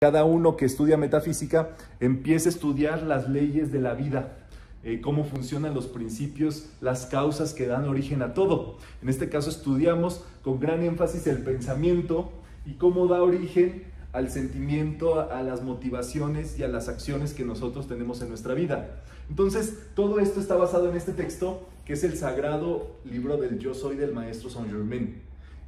Cada uno que estudia metafísica empieza a estudiar las leyes de la vida, cómo funcionan los principios, las causas que dan origen a todo. En este caso estudiamos con gran énfasis el pensamiento y cómo da origen al sentimiento, a las motivaciones y a las acciones que nosotros tenemos en nuestra vida. Entonces, todo esto está basado en este texto, que es el sagrado libro del Yo Soy del Maestro Saint Germain,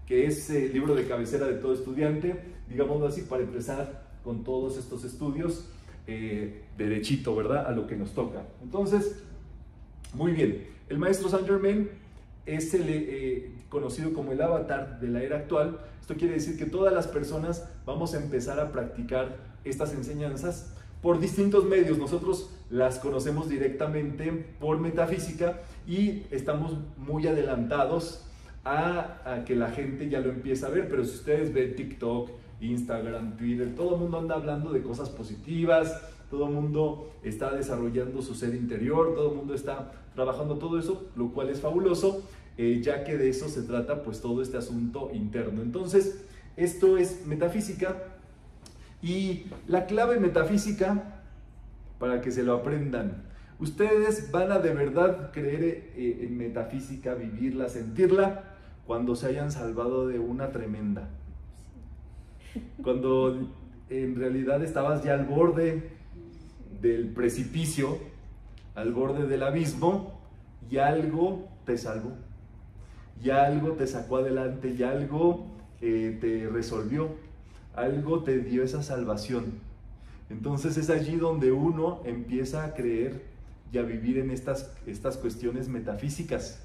que es el libro de cabecera de todo estudiante, digámoslo así, para empezar con todos estos estudios derechito, ¿verdad?, a lo que nos toca. Entonces, muy bien, el maestro Saint Germain es el conocido como el avatar de la era actual. Esto quiere decir que todas las personas vamos a empezar a practicar estas enseñanzas por distintos medios. Nosotros las conocemos directamente por metafísica y estamos muy adelantados a que la gente ya lo empieza a ver, pero si ustedes ven TikTok, Instagram, Twitter, todo el mundo anda hablando de cosas positivas, todo el mundo está desarrollando su ser interior, todo el mundo está trabajando todo eso, lo cual es fabuloso, ya que de eso se trata pues todo este asunto interno. Entonces, esto es metafísica y la clave metafísica, para que se lo aprendan, ustedes van a de verdad creer en metafísica, vivirla, sentirla, cuando se hayan salvado de una tremenda. Cuando en realidad estabas ya al borde del precipicio, al borde del abismo, y algo te salvó, y algo te sacó adelante, y algo te resolvió, algo te dio esa salvación. Entonces es allí donde uno empieza a creer y a vivir en estas cuestiones metafísicas.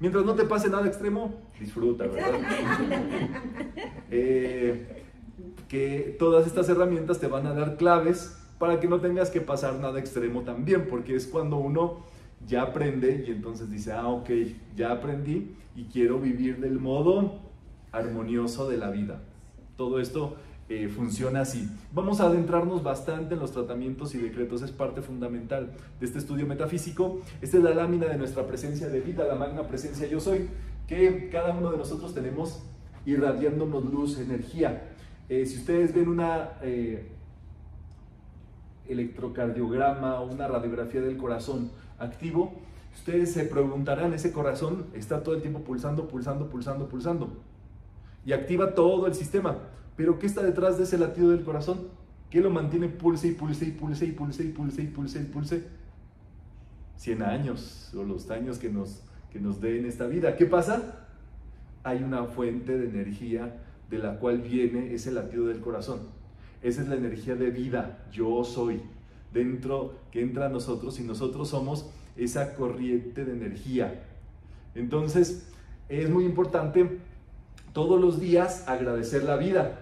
Mientras no te pase nada extremo, disfruta, ¿verdad? Que todas estas herramientas te van a dar claves para que no tengas que pasar nada extremo también, porque es cuando uno ya aprende y entonces dice, ah, ok, ya aprendí y quiero vivir del modo armonioso de la vida. Todo esto funciona así. Vamos a adentrarnos bastante en los tratamientos y decretos, es parte fundamental de este estudio metafísico. Esta es la lámina de nuestra presencia de vida, la magna presencia yo soy, que cada uno de nosotros tenemos irradiándonos luz, energía. Si ustedes ven una electrocardiograma o una radiografía del corazón activo, ustedes se preguntarán, ese corazón está todo el tiempo pulsando y activa todo el sistema, pero ¿qué está detrás de ese latido del corazón? ¿Qué lo mantiene pulse? 100 años o los años que nos dé en esta vida. ¿Qué pasa? Hay una fuente de energía de la cual viene ese latido del corazón. Esa es la energía de vida, yo soy, dentro que entra a nosotros y nosotros somos esa corriente de energía. Entonces, es muy importante todos los días agradecer la vida,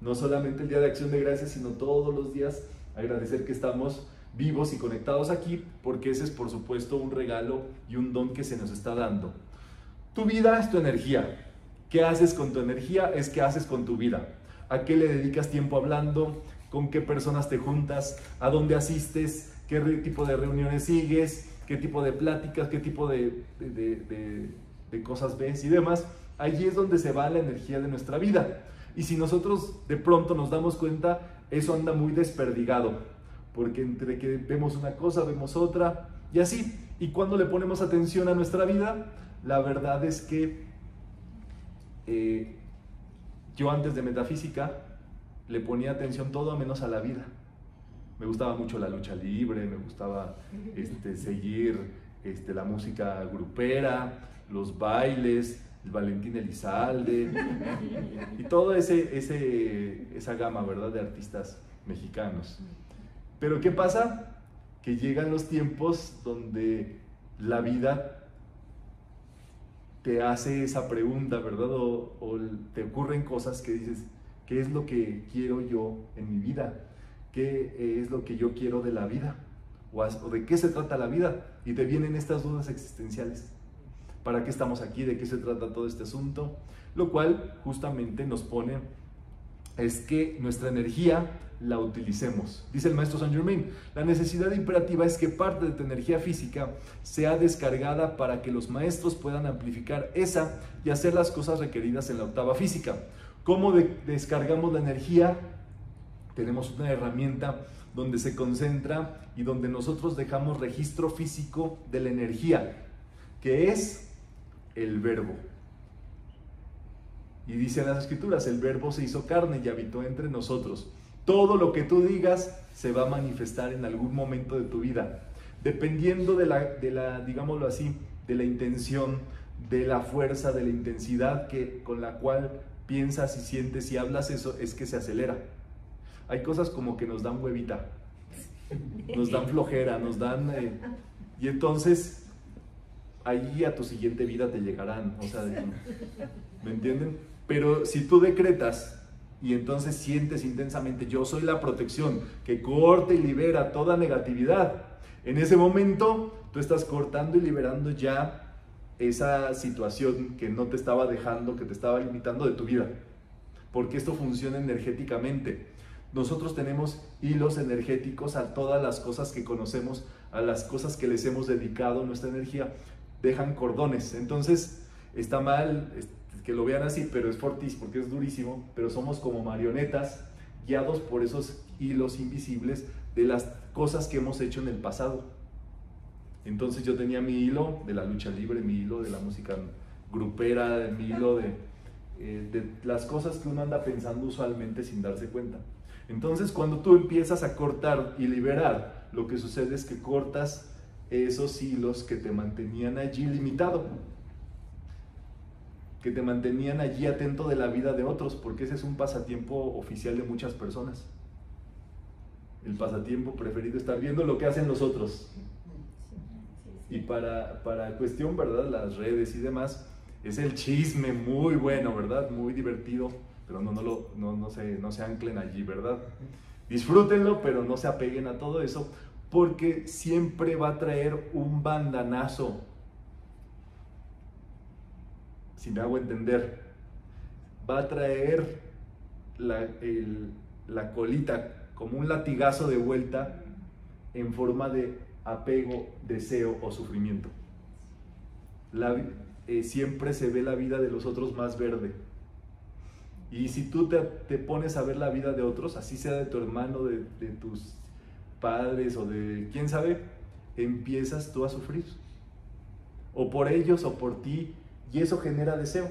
no solamente el Día de Acción de Gracias, sino todos los días agradecer que estamos vivos y conectados aquí, porque ese es por supuesto un regalo y un don que se nos está dando. Tu vida es tu energía. ¿Qué haces con tu energía? Es qué haces con tu vida. ¿A qué le dedicas tiempo hablando? ¿Con qué personas te juntas? ¿A dónde asistes? ¿Qué tipo de reuniones sigues? ¿Qué tipo de pláticas? ¿Qué tipo de cosas ves? Y demás. Allí es donde se va la energía de nuestra vida. Y si nosotros de pronto nos damos cuenta, eso anda muy desperdigado. Porque entre que vemos una cosa, vemos otra, y así. Y cuando le ponemos atención a nuestra vida, la verdad es que yo antes de metafísica le ponía atención todo menos a la vida. Me gustaba mucho la lucha libre, me gustaba seguir la música grupera, los bailes, el Valentín Elizalde y toda esa gama, ¿verdad?, de artistas mexicanos. Pero ¿qué pasa? Que llegan los tiempos donde la vida te hace esa pregunta, ¿verdad? O te ocurren cosas que dices, ¿qué es lo que quiero yo en mi vida? ¿Qué es lo que yo quiero de la vida? ¿O de qué se trata la vida? Y te vienen estas dudas existenciales. ¿Para qué estamos aquí? ¿De qué se trata todo este asunto? Lo cual justamente nos pone, es que nuestra energía la utilicemos. Dice el maestro Saint Germain, la necesidad imperativa es que parte de tu energía física sea descargada para que los maestros puedan amplificar esa y hacer las cosas requeridas en la octava física. ¿Cómo descargamos la energía? tenemos una herramienta donde se concentra y donde nosotros dejamos registro físico de la energía, que es el verbo. Y dicen las escrituras, el verbo se hizo carne y habitó entre nosotros. Todo lo que tú digas se va a manifestar en algún momento de tu vida, dependiendo de la digámoslo así, de la intención, de la fuerza, de la intensidad con la cual piensas y sientes y hablas. Eso es que se acelera. Hay cosas como que nos dan huevita, nos dan flojera, nos dan... y entonces, ahí a tu siguiente vida te llegarán, o sea, ¿me entienden? Pero si tú decretas y entonces sientes intensamente, yo soy la protección que corta y libera toda negatividad, en ese momento tú estás cortando y liberando ya esa situación que no te estaba dejando, que te estaba limitando de tu vida, porque esto funciona energéticamente. Nosotros tenemos hilos energéticos a todas las cosas que conocemos, a las cosas que les hemos dedicado nuestra energía, dejan cordones. Entonces está mal que lo vean así, pero es fortísimo, porque es durísimo, pero somos como marionetas guiados por esos hilos invisibles de las cosas que hemos hecho en el pasado. Entonces yo tenía mi hilo de la lucha libre, mi hilo de la música grupera, mi hilo de las cosas que uno anda pensando usualmente sin darse cuenta. Entonces cuando tú empiezas a cortar y liberar, lo que sucede es que cortas esos hilos que te mantenían allí limitado, que te mantenían allí atento de la vida de otros, porque ese es un pasatiempo oficial de muchas personas. El pasatiempo preferido es estar viendo lo que hacen los otros. Y para cuestión, ¿verdad?, las redes y demás, es el chisme muy bueno, ¿verdad?, muy divertido, pero no se anclen allí, ¿verdad? Disfrútenlo, pero no se apeguen a todo eso, porque siempre va a traer un bandanazo, si me hago entender. Va a traer la colita como un latigazo de vuelta en forma de apego, deseo o sufrimiento. Siempre se ve la vida de los otros más verde. Y si tú te pones a ver la vida de otros, así sea de tu hermano, de tus padres o de quién sabe, empiezas tú a sufrir. O por ellos o por ti, y eso genera deseo,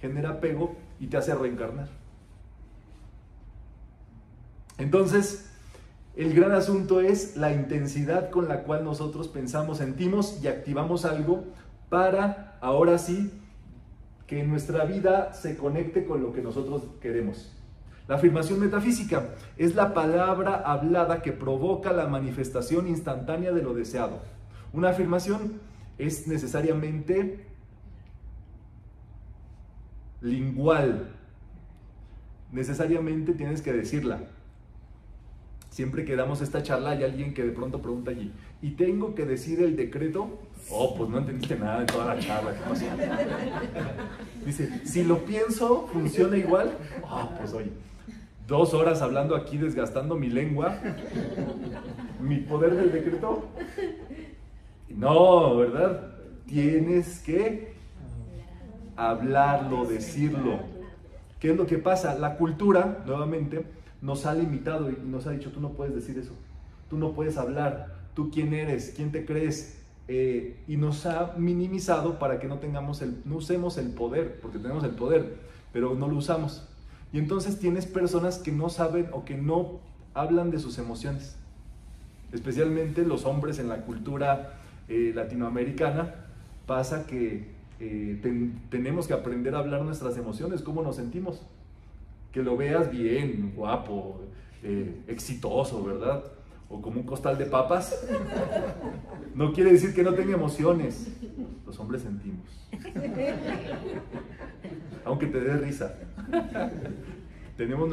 genera apego y te hace reencarnar. Entonces, el gran asunto es la intensidad con la cual nosotros pensamos, sentimos y activamos algo para, ahora sí, que nuestra vida se conecte con lo que nosotros queremos. La afirmación metafísica es la palabra hablada que provoca la manifestación instantánea de lo deseado. Una afirmación es necesariamente lingual. Necesariamente tienes que decirla. Siempre que damos esta charla hay alguien que de pronto pregunta allí, ¿y tengo que decir el decreto? Oh, pues no entendiste nada de toda la charla. ¿Qué pasó? Dice, si lo pienso, ¿funciona igual? Oh, pues oye, 2 horas hablando aquí, desgastando mi lengua, mi poder del decreto. No, ¿verdad? Tienes que hablarlo, decirlo. ¿Qué es lo que pasa? La cultura, nuevamente, nos ha limitado y nos ha dicho, tú no puedes decir eso, tú no puedes hablar, tú quién eres, quién te crees, y nos ha minimizado para que no usemos el poder, porque tenemos el poder, pero no lo usamos. Y entonces tienes personas que no saben o que no hablan de sus emociones, especialmente los hombres en la cultura latinoamericana. Pasa que tenemos que aprender a hablar nuestras emociones, cómo nos sentimos. Que lo veas bien, guapo, exitoso, ¿verdad? O como un costal de papas. No quiere decir que no tenga emociones. Los hombres sentimos. Aunque te dé risa. Tenemos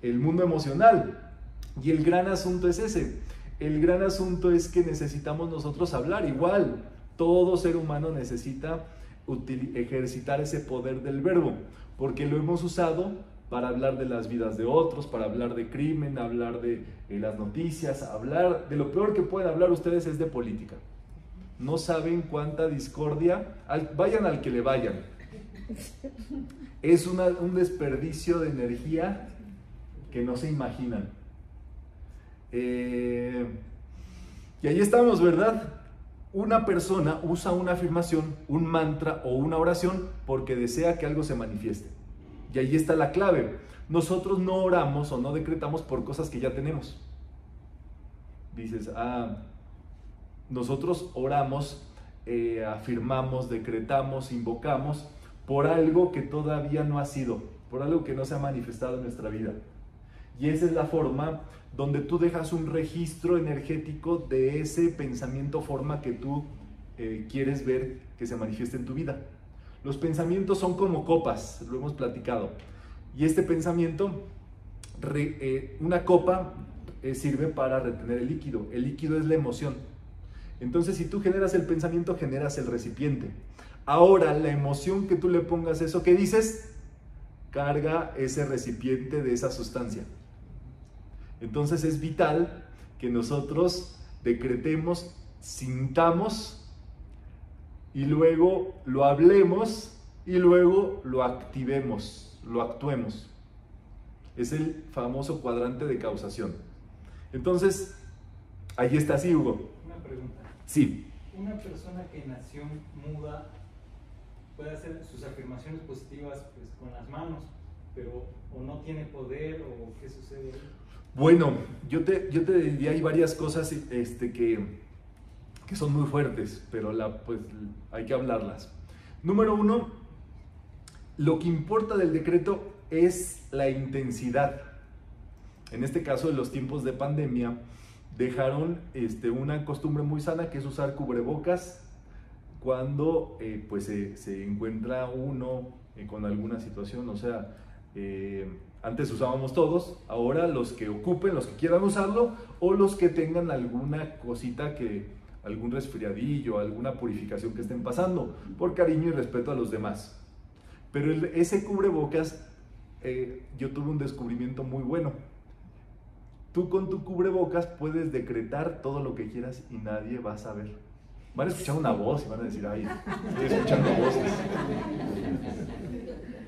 el mundo emocional. Y el gran asunto es ese. El gran asunto es que necesitamos nosotros hablar igual. Todo ser humano necesita ejercitar ese poder del verbo, porque lo hemos usado para hablar de las vidas de otros, para hablar de crimen, hablar de las noticias, hablar de lo peor que pueden hablar ustedes es de política. No saben cuánta discordia, vayan al que le vayan. Es un desperdicio de energía que no se imaginan. Y ahí estamos, ¿verdad? Una persona usa una afirmación, un mantra o una oración porque desea que algo se manifieste. Y ahí está la clave. Nosotros no oramos o no decretamos por cosas que ya tenemos. Dices, ah, nosotros oramos, afirmamos, decretamos, invocamos por algo que todavía no ha sido, por algo que no se ha manifestado en nuestra vida. Y esa es la forma donde tú dejas un registro energético de ese pensamiento, forma que tú quieres ver que se manifieste en tu vida. Los pensamientos son como copas, lo hemos platicado. Y este pensamiento, una copa sirve para retener el líquido. El líquido es la emoción. Entonces, si tú generas el pensamiento, generas el recipiente. Ahora, la emoción que tú le pongas a eso que dices, carga ese recipiente de esa sustancia. Entonces es vital que nosotros decretemos, sintamos y luego lo hablemos y luego lo activemos, lo actuemos. Es el famoso cuadrante de causación. Entonces, ahí está, sí, Hugo. Una pregunta. Sí. Una persona que nació muda puede hacer sus afirmaciones positivas pues, con las manos, pero o no tiene poder o qué sucede ahí. Bueno, yo te diría, hay varias cosas que son muy fuertes, pero pues, hay que hablarlas. Número uno, lo que importa del decreto es la intensidad. En este caso, en los tiempos de pandemia, dejaron una costumbre muy sana que es usar cubrebocas cuando pues, se encuentra uno con alguna situación, o sea... antes usábamos todos, ahora los que ocupen, los que quieran usarlo o los que tengan alguna cosita que, algún resfriadillo, alguna purificación que estén pasando, por cariño y respeto a los demás. Pero ese cubrebocas, yo tuve un descubrimiento muy bueno. Tú con tu cubrebocas puedes decretar todo lo que quieras y nadie va a saber. Van a escuchar una voz y van a decir, ay, estoy escuchando voces.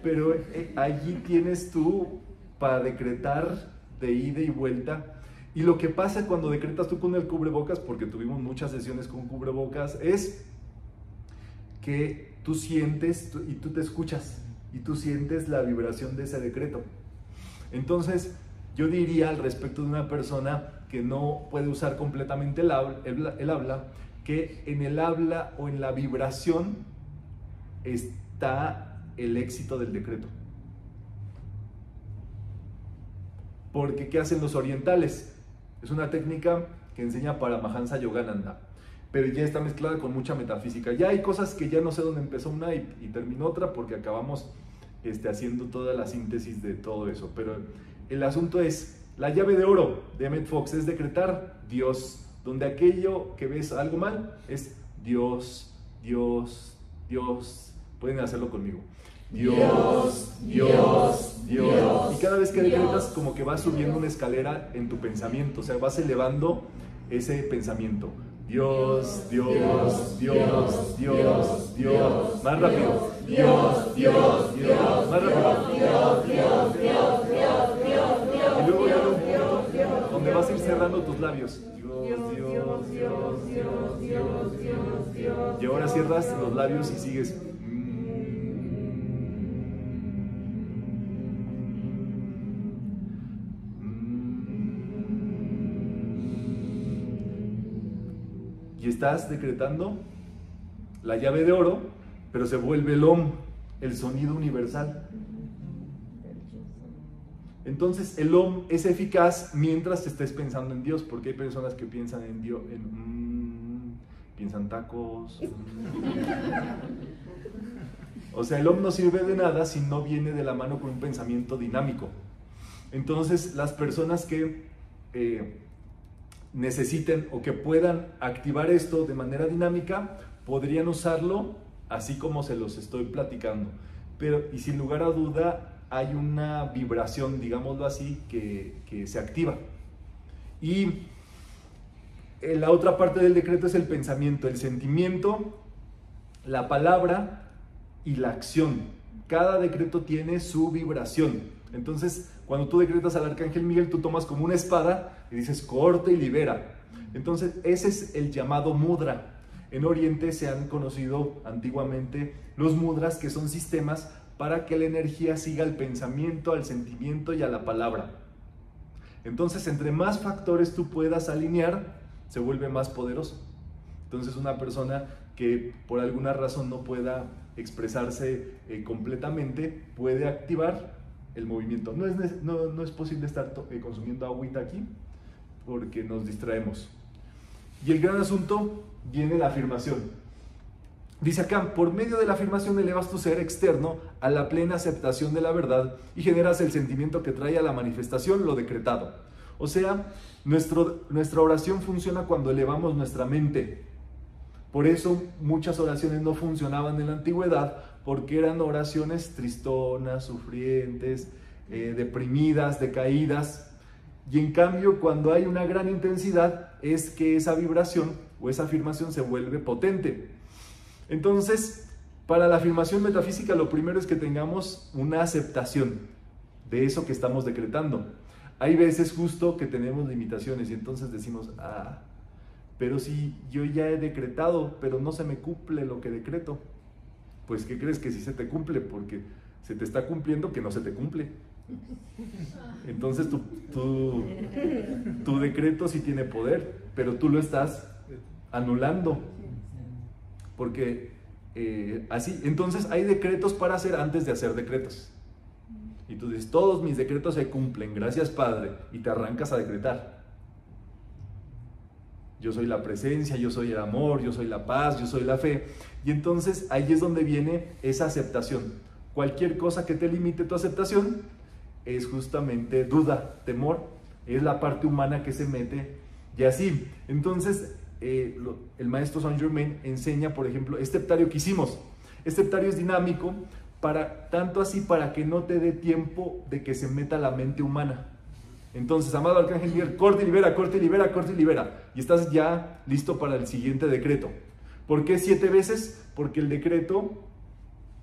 Pero allí tienes tú para decretar de ida y vuelta. Y lo que pasa cuando decretas tú con el cubrebocas, porque tuvimos muchas sesiones con cubrebocas, es que tú sientes y tú te escuchas y tú sientes la vibración de ese decreto. Entonces, yo diría al respecto de una persona que no puede usar completamente el habla, que en el habla o en la vibración está el éxito del decreto. Porque ¿qué hacen los orientales? Es una técnica que enseña Paramahansa Yogananda, pero ya está mezclada con mucha metafísica. Ya hay cosas que ya no sé dónde empezó una y terminó otra, porque acabamos haciendo toda la síntesis de todo eso. Pero el asunto es, la llave de oro de Emmet Fox es decretar Dios, donde aquello que ves algo mal es Dios, Dios, Dios. Pueden hacerlo conmigo. Dios, Dios, Dios. Y cada vez que decretas, como que vas subiendo una escalera en tu pensamiento, o sea, vas elevando ese pensamiento. Dios, Dios, Dios, Dios, Dios, Dios. Más rápido. Dios, Dios, Dios. Más rápido. Dios, Dios, Dios, Dios, Dios. Y luego llega un punto donde vas a ir cerrando tus labios. Dios, Dios, Dios, Dios, Dios, Dios, Dios. Y ahora cierras los labios y sigues. Y estás decretando la llave de oro, pero se vuelve el OM, el sonido universal. Entonces el OM es eficaz mientras estés pensando en Dios, porque hay personas que piensan en Dios, piensan tacos. O sea, el OM no sirve de nada si no viene de la mano con un pensamiento dinámico. Entonces las personas que... necesiten o que puedan activar esto de manera dinámica, podrían usarlo así como se los estoy platicando. Pero, y sin lugar a duda, hay una vibración, digámoslo así, que se activa. Y la otra parte del decreto es el pensamiento, el sentimiento, la palabra y la acción. Cada decreto tiene su vibración. Entonces, cuando tú decretas al Arcángel Miguel, tú tomas como una espada y dices, corte y libera. Entonces, ese es el llamado mudra. En Oriente se han conocido antiguamente los mudras, que son sistemas para que la energía siga al pensamiento, al sentimiento y a la palabra. Entonces, entre más factores tú puedas alinear, se vuelve más poderoso. Entonces, una persona que por alguna razón no pueda expresarse completamente, puede activar el movimiento. No es posible estar consumiendo agüita aquí porque nos distraemos. Y el gran asunto viene la afirmación. Dice acá, por medio de la afirmación elevas tu ser externo a la plena aceptación de la verdad y generas el sentimiento que trae a la manifestación lo decretado. O sea, nuestra oración funciona cuando elevamos nuestra mente. Por eso muchas oraciones no funcionaban en la antigüedad, porque eran oraciones tristonas, sufrientes, deprimidas, decaídas. Y en cambio, cuando hay una gran intensidad, es que esa vibración o esa afirmación se vuelve potente. Entonces, para la afirmación metafísica, lo primero es que tengamos una aceptación de eso que estamos decretando. Hay veces justo que tenemos limitaciones y entonces decimos, ah, pero si yo ya he decretado, pero no se me cumple lo que decreto. Pues, ¿qué crees? Que sí se te cumple, porque se te está cumpliendo que no se te cumple. Entonces tu decreto sí tiene poder, pero tú lo estás anulando, porque así. Entonces hay decretos para hacer antes de hacer decretos, y tú dices, todos mis decretos se cumplen, gracias Padre, y te arrancas a decretar: yo soy la presencia, yo soy el amor, yo soy la paz, yo soy la fe. Y entonces ahí es donde viene esa aceptación. Cualquier cosa que te limite tu aceptación es justamente duda, temor, es la parte humana que se mete, y así. Entonces, el maestro Saint Germain enseña, por ejemplo, este heptario que hicimos. Este heptario es dinámico, para que no te dé tiempo de que se meta la mente humana. Entonces, amado Arcángel Miguel, corte y libera, corte y libera, corte y libera. Y estás ya listo para el siguiente decreto. ¿Por qué 7 veces? Porque el decreto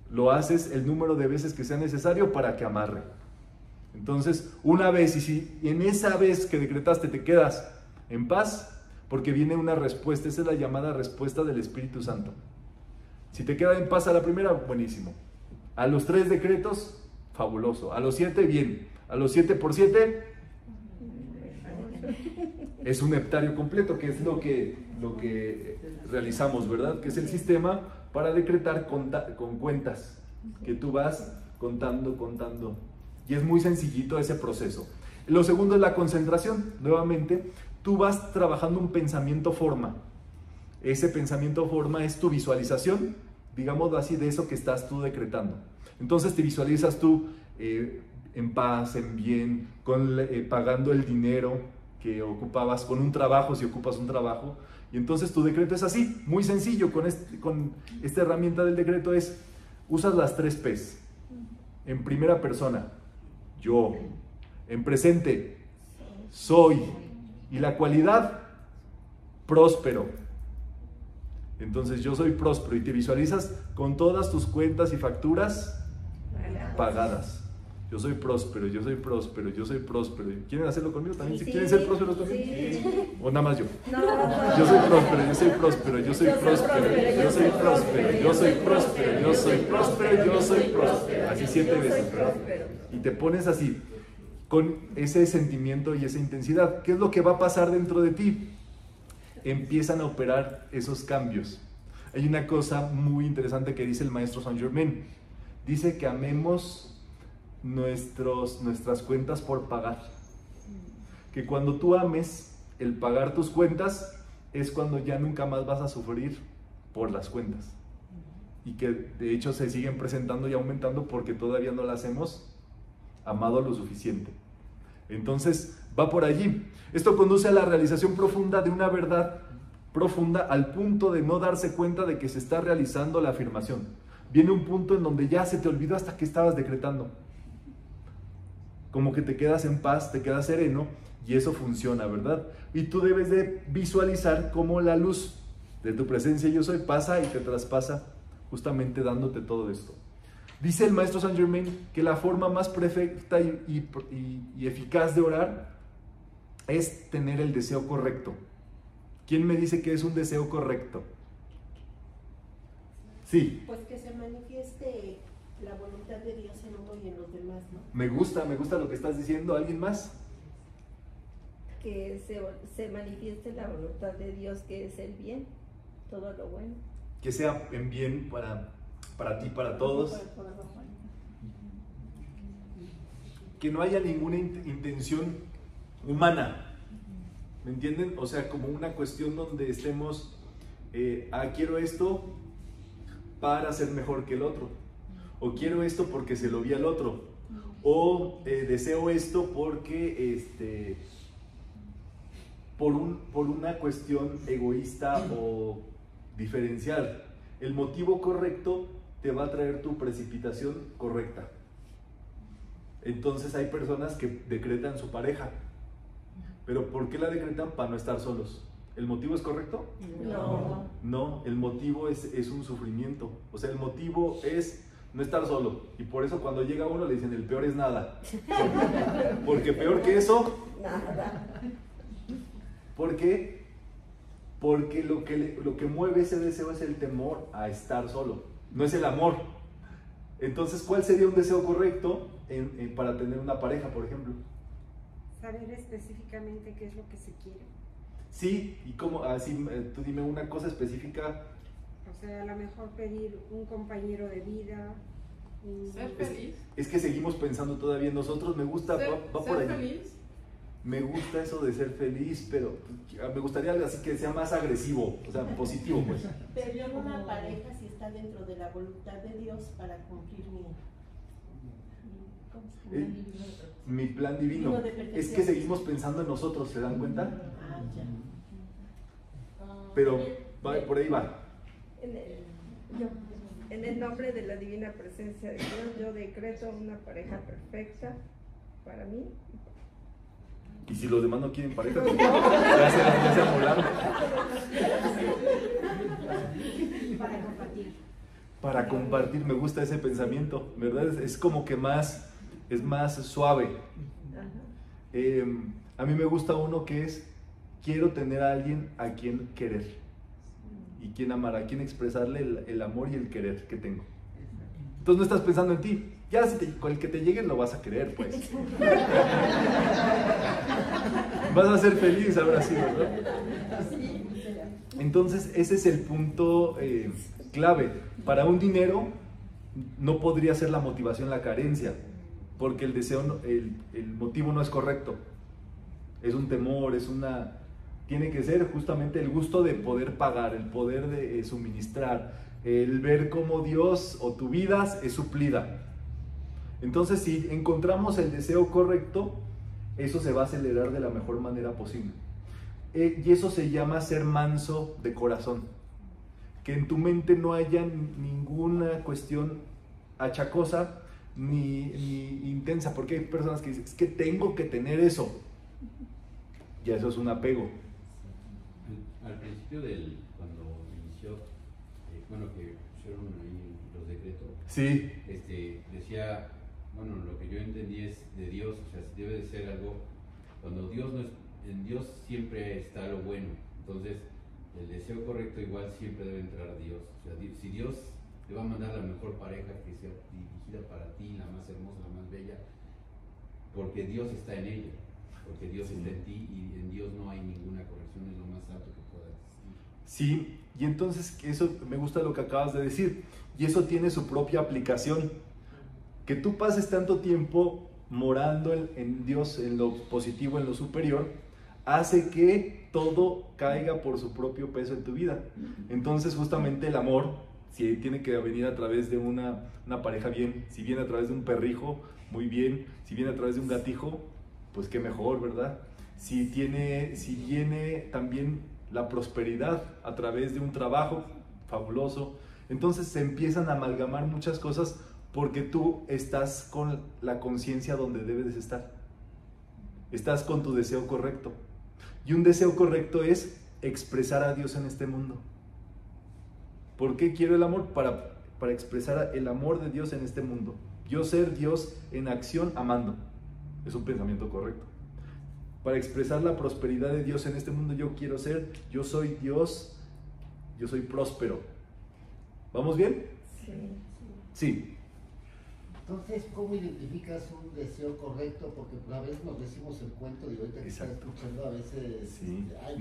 lo haces el número de veces que sea necesario para que amarre. Entonces, una vez, y si en esa vez que decretaste te quedas en paz, porque viene una respuesta. Esa es la llamada respuesta del Espíritu Santo. Si te queda en paz a la primera, buenísimo. A los 3 decretos, fabuloso. A los 7, bien. A los 7 por 7, es un heptario completo, que es lo que realizamos, ¿verdad? Que es el sistema para decretar con cuentas, que tú vas contando. Y es muy sencillito ese proceso. Lo segundo es la concentración. Nuevamente, tú vas trabajando un pensamiento forma. Ese pensamiento forma es tu visualización, digamos así, de eso que estás tú decretando. Entonces te visualizas tú en paz, en bien, pagando el dinero que ocupabas, con un trabajo, si ocupas un trabajo. Y entonces tu decreto es así, muy sencillo. Con esta herramienta del decreto usas las 3 P's. En primera persona, yo. En presente, soy. Y la cualidad, próspero. Entonces, yo soy próspero, y te visualizas con todas tus cuentas y facturas pagadas. Yo soy próspero, yo soy próspero, yo soy próspero. ¿Quieren hacerlo conmigo también? Sí. ¿Quieren ser prósperos también? Sí. ¿O nada más yo? No. Yo soy próspero, yo soy próspero, yo soy próspero, yo soy próspero, yo soy próspero, yo soy próspero, yo soy próspero. Así 7 veces. Y te pones así, con ese sentimiento y esa intensidad. ¿Qué es lo que va a pasar dentro de ti? Empiezan a operar esos cambios. Hay una cosa muy interesante que dice el maestro Saint Germain. Dice que amemos nuestras cuentas por pagar, que cuando tú ames el pagar tus cuentas, es cuando ya nunca más vas a sufrir por las cuentas, y que de hecho se siguen presentando y aumentando porque todavía no las hemos amado lo suficiente. Entonces va por allí. Esto conduce a la realización profunda de una verdad profunda, al punto de no darse cuenta de que se está realizando la afirmación. Viene un punto en donde ya se te olvidó hasta que estabas decretando. Como que te quedas en paz, te quedas sereno, y eso funciona, ¿verdad? Y tú debes de visualizar cómo la luz de tu presencia yo soy pasa y te traspasa, justamente dándote todo esto. Dice el maestro Saint Germain que la forma más perfecta y eficaz de orar es tener el deseo correcto. ¿Quién me dice que es un deseo correcto? Sí. Pues que se manifieste la voluntad de Dios en uno y en los demás, ¿no? Me gusta lo que estás diciendo. ¿Alguien más? Que se manifieste la voluntad de Dios, que es el bien, todo lo bueno. Que sea en bien para ti, para todos. Que no haya ninguna intención humana, ¿me entienden? O sea, como una cuestión donde estemos, quiero esto para ser mejor que el otro, o quiero esto porque se lo vi al otro, o deseo esto porque, por una cuestión egoísta o diferencial. El motivo correcto te va a traer tu precipitación correcta. Entonces hay personas que decretan su pareja, pero ¿por qué la decretan? Para no estar solos. ¿El motivo es correcto? No. No, el motivo es un sufrimiento. O sea, el motivo es no estar solo. Y por eso cuando llega uno le dicen el peor es nada. Porque peor que eso, nada. ¿Por qué? Porque lo que mueve ese deseo es el temor a estar solo, no es el amor. Entonces, ¿cuál sería un deseo correcto para tener una pareja, por ejemplo? Saber específicamente qué es lo que se quiere. Sí, y cómo, así, tú dime una cosa específica. O sea, a lo mejor pedir un compañero de vida. Ser feliz. Es que seguimos pensando todavía nosotros, me gusta, va por ahí. Ser feliz. Me gusta eso de ser feliz, pero me gustaría algo así que sea más agresivo, o sea, positivo, pues. Pero yo en una pareja si está dentro de la voluntad de Dios para cumplir mi plan divino. Es que seguimos pensando en nosotros, ¿se dan cuenta? Ah, ya. Pero por ahí va. En el nombre de la divina presencia de Dios, yo decreto una pareja perfecta para mí. Y si los demás no quieren pareja, pues ya se amolaron. Para compartir. Para compartir, me gusta ese pensamiento, ¿verdad? Es como que más, es más suave. A mí me gusta uno que es, quiero tener a alguien a quien querer. Y quien amar, a quien expresarle el amor y el querer que tengo. Entonces no estás pensando en ti. Ya con el que te llegue lo vas a querer, pues. Vas a ser feliz, ahora sí, ¿verdad? Entonces ese es el punto clave. Para un dinero no podría ser la motivación la carencia, porque el deseo, el motivo no es correcto. Es un temor, tiene que ser justamente el gusto de poder pagar, el poder de suministrar, el ver cómo Dios o tu vida es suplida. Entonces, si encontramos el deseo correcto, eso se va a acelerar de la mejor manera posible. Y eso se llama ser manso de corazón. Que en tu mente no haya ninguna cuestión achacosa ni intensa. Porque hay personas que dicen, es que tengo que tener eso. Ya eso es un apego. Al principio cuando inició, bueno, que pusieron ahí los decretos. Sí. Decía... Bueno, lo que yo entendí es de Dios, o sea, debe de ser algo, cuando Dios no es, en Dios siempre está lo bueno, entonces el deseo correcto igual siempre debe entrar a Dios, o sea, si Dios te va a mandar la mejor pareja que sea dirigida para ti, la más hermosa, la más bella, porque Dios está en ella, porque Dios está en ti y en Dios no hay ninguna corrección, es lo más alto que pueda existir. Sí, y entonces eso me gusta lo que acabas de decir, y eso tiene su propia aplicación. Que tú pases tanto tiempo morando en Dios, en lo positivo, en lo superior, hace que todo caiga por su propio peso en tu vida. Entonces justamente el amor, si tiene que venir a través de una pareja bien, si viene a través de un perrijo, muy bien, si viene a través de un gatijo, pues qué mejor, ¿verdad? Si viene también la prosperidad a través de un trabajo, fabuloso. Entonces se empiezan a amalgamar muchas cosas porque tú estás con la conciencia donde debes estar. Estás con tu deseo correcto. Y un deseo correcto es expresar a Dios en este mundo. ¿Por qué quiero el amor? Para para expresar el amor de Dios en este mundo. Yo ser Dios en acción amando. Es un pensamiento correcto. Para expresar la prosperidad de Dios en este mundo, yo quiero ser, yo soy Dios, yo soy próspero. ¿Vamos bien? Sí. Sí. Entonces, ¿cómo identificas un deseo correcto? Porque a veces nos decimos el cuento y ahorita que estás escuchando a veces... Sí. Ay,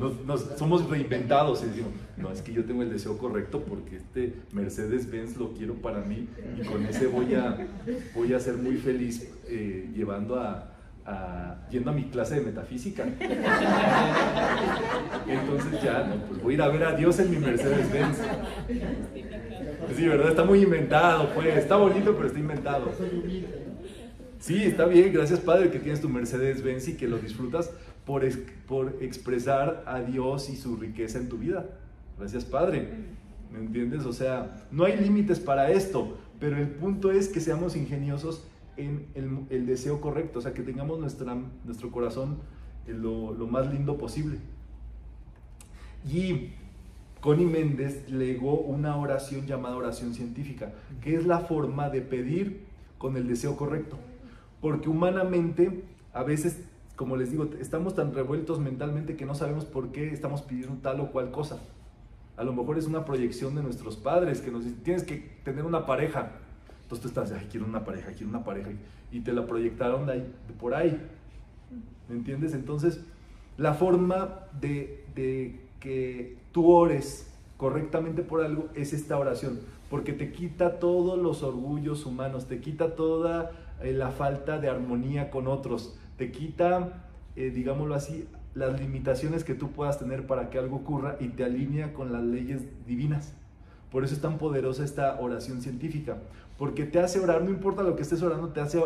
somos reinventados y decimos, no, es que yo tengo el deseo correcto porque este Mercedes-Benz lo quiero para mí y con ese voy a ser muy feliz yendo a mi clase de metafísica. Entonces ya, no, pues voy a ir a ver a Dios en mi Mercedes-Benz. Sí, ¿verdad? Está muy inventado, pues. Está bonito, pero está inventado. Sí, está bien. Gracias, Padre, que tienes tu Mercedes-Benz y que lo disfrutas por expresar a Dios y su riqueza en tu vida. Gracias, Padre. ¿Me entiendes? O sea, no hay límites para esto, pero el punto es que seamos ingeniosos en el deseo correcto. O sea, que tengamos nuestro corazón lo más lindo posible. Y... Conny Méndez legó una oración llamada oración científica, que es la forma de pedir con el deseo correcto, porque humanamente a veces, como les digo, estamos tan revueltos mentalmente que no sabemos por qué estamos pidiendo tal o cual cosa. A lo mejor es una proyección de nuestros padres que nos dicen, tienes que tener una pareja, entonces tú estás, ay, quiero una pareja, y te la proyectaron por ahí, ¿me entiendes? Entonces, la forma de que tú ores correctamente por algo es esta oración, porque te quita todos los orgullos humanos, te quita toda la falta de armonía con otros, te quita, digámoslo así, las limitaciones que tú puedas tener para que algo ocurra y te alinea con las leyes divinas. Por eso es tan poderosa esta oración científica, porque te hace orar, no importa lo que estés orando, te hace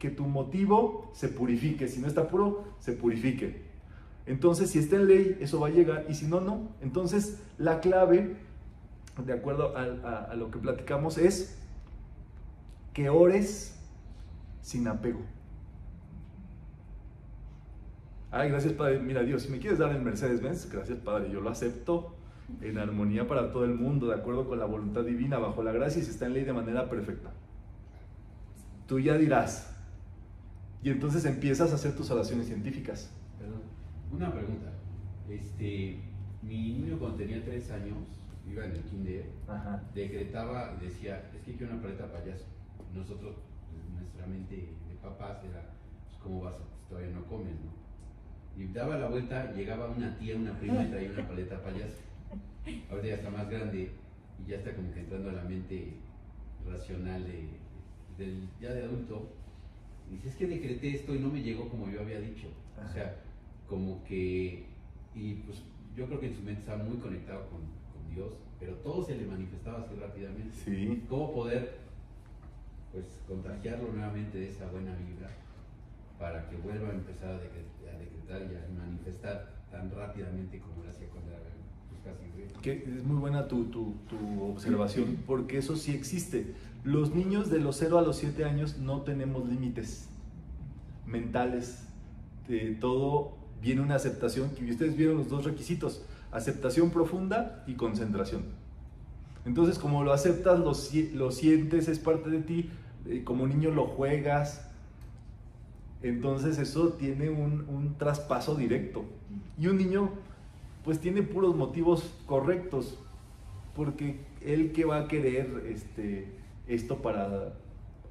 que tu motivo se purifique, si no está puro, se purifique. Entonces, si está en ley, eso va a llegar, y si no, no. Entonces, la clave, de acuerdo a lo que platicamos, es que ores sin apego. Ay, gracias, Padre. Mira, Dios, si me quieres dar el Mercedes-Benz, gracias, Padre, yo lo acepto en armonía para todo el mundo, de acuerdo con la voluntad divina, bajo la gracia, y si está en ley de manera perfecta. Tú ya dirás. Y entonces empiezas a hacer tus oraciones científicas. Una pregunta, mi niño cuando tenía 3 años, iba en el kinder, ajá, decretaba, decía, es que quiero una paleta payaso. Nosotros, nuestra mente de papás era, pues, ¿cómo vas? Todavía no comes, ¿no? Y daba la vuelta, llegaba una tía, una prima, y traía una paleta payaso. Ahora ya está más grande y ya está como que entrando a la mente racional ya de adulto. Y dice, es que decreté esto y no me llegó como yo había dicho. Ajá. O sea, como que, y pues yo creo que en su mente estaba muy conectado con Dios, pero todo se le manifestaba así rápidamente. Sí. ¿Cómo poder, pues, contagiarlo nuevamente de esa buena vibra para que vuelva a empezar a decretar y a manifestar tan rápidamente como lo hacía cuando era casi? Es muy buena tu observación, porque eso sí existe. Los niños de los 0 a los 7 años no tenemos límites mentales. De todo viene una aceptación, que ustedes vieron los dos requisitos, aceptación profunda y concentración. Entonces, como lo aceptas, lo sientes, es parte de ti, como niño lo juegas, entonces eso tiene un traspaso directo. Y un niño, pues, tiene puros motivos correctos, porque él que va a querer esto para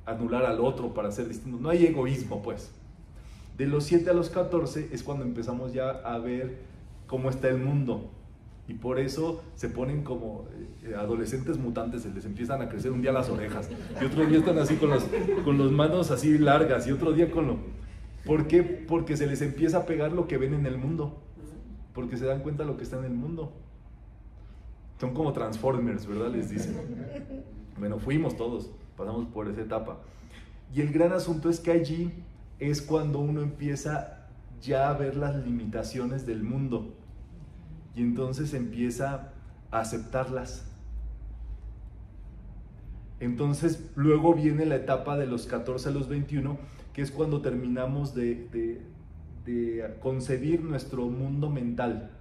anular al otro, para ser distinto, no hay egoísmo, pues. De los 7 a los 14 es cuando empezamos ya a ver cómo está el mundo, y por eso se ponen como adolescentes mutantes, se les empiezan a crecer un día las orejas y otro día están así con las manos así largas y otro día ¿Por qué? Porque se les empieza a pegar lo que ven en el mundo, porque se dan cuenta de lo que está en el mundo. Son como Transformers, ¿verdad? Les dicen. Bueno, fuimos todos, pasamos por esa etapa. Y el gran asunto es que allí es cuando uno empieza ya a ver las limitaciones del mundo y entonces empieza a aceptarlas. Entonces luego viene la etapa de los 14 a los 21, que es cuando terminamos de concebir nuestro mundo mental.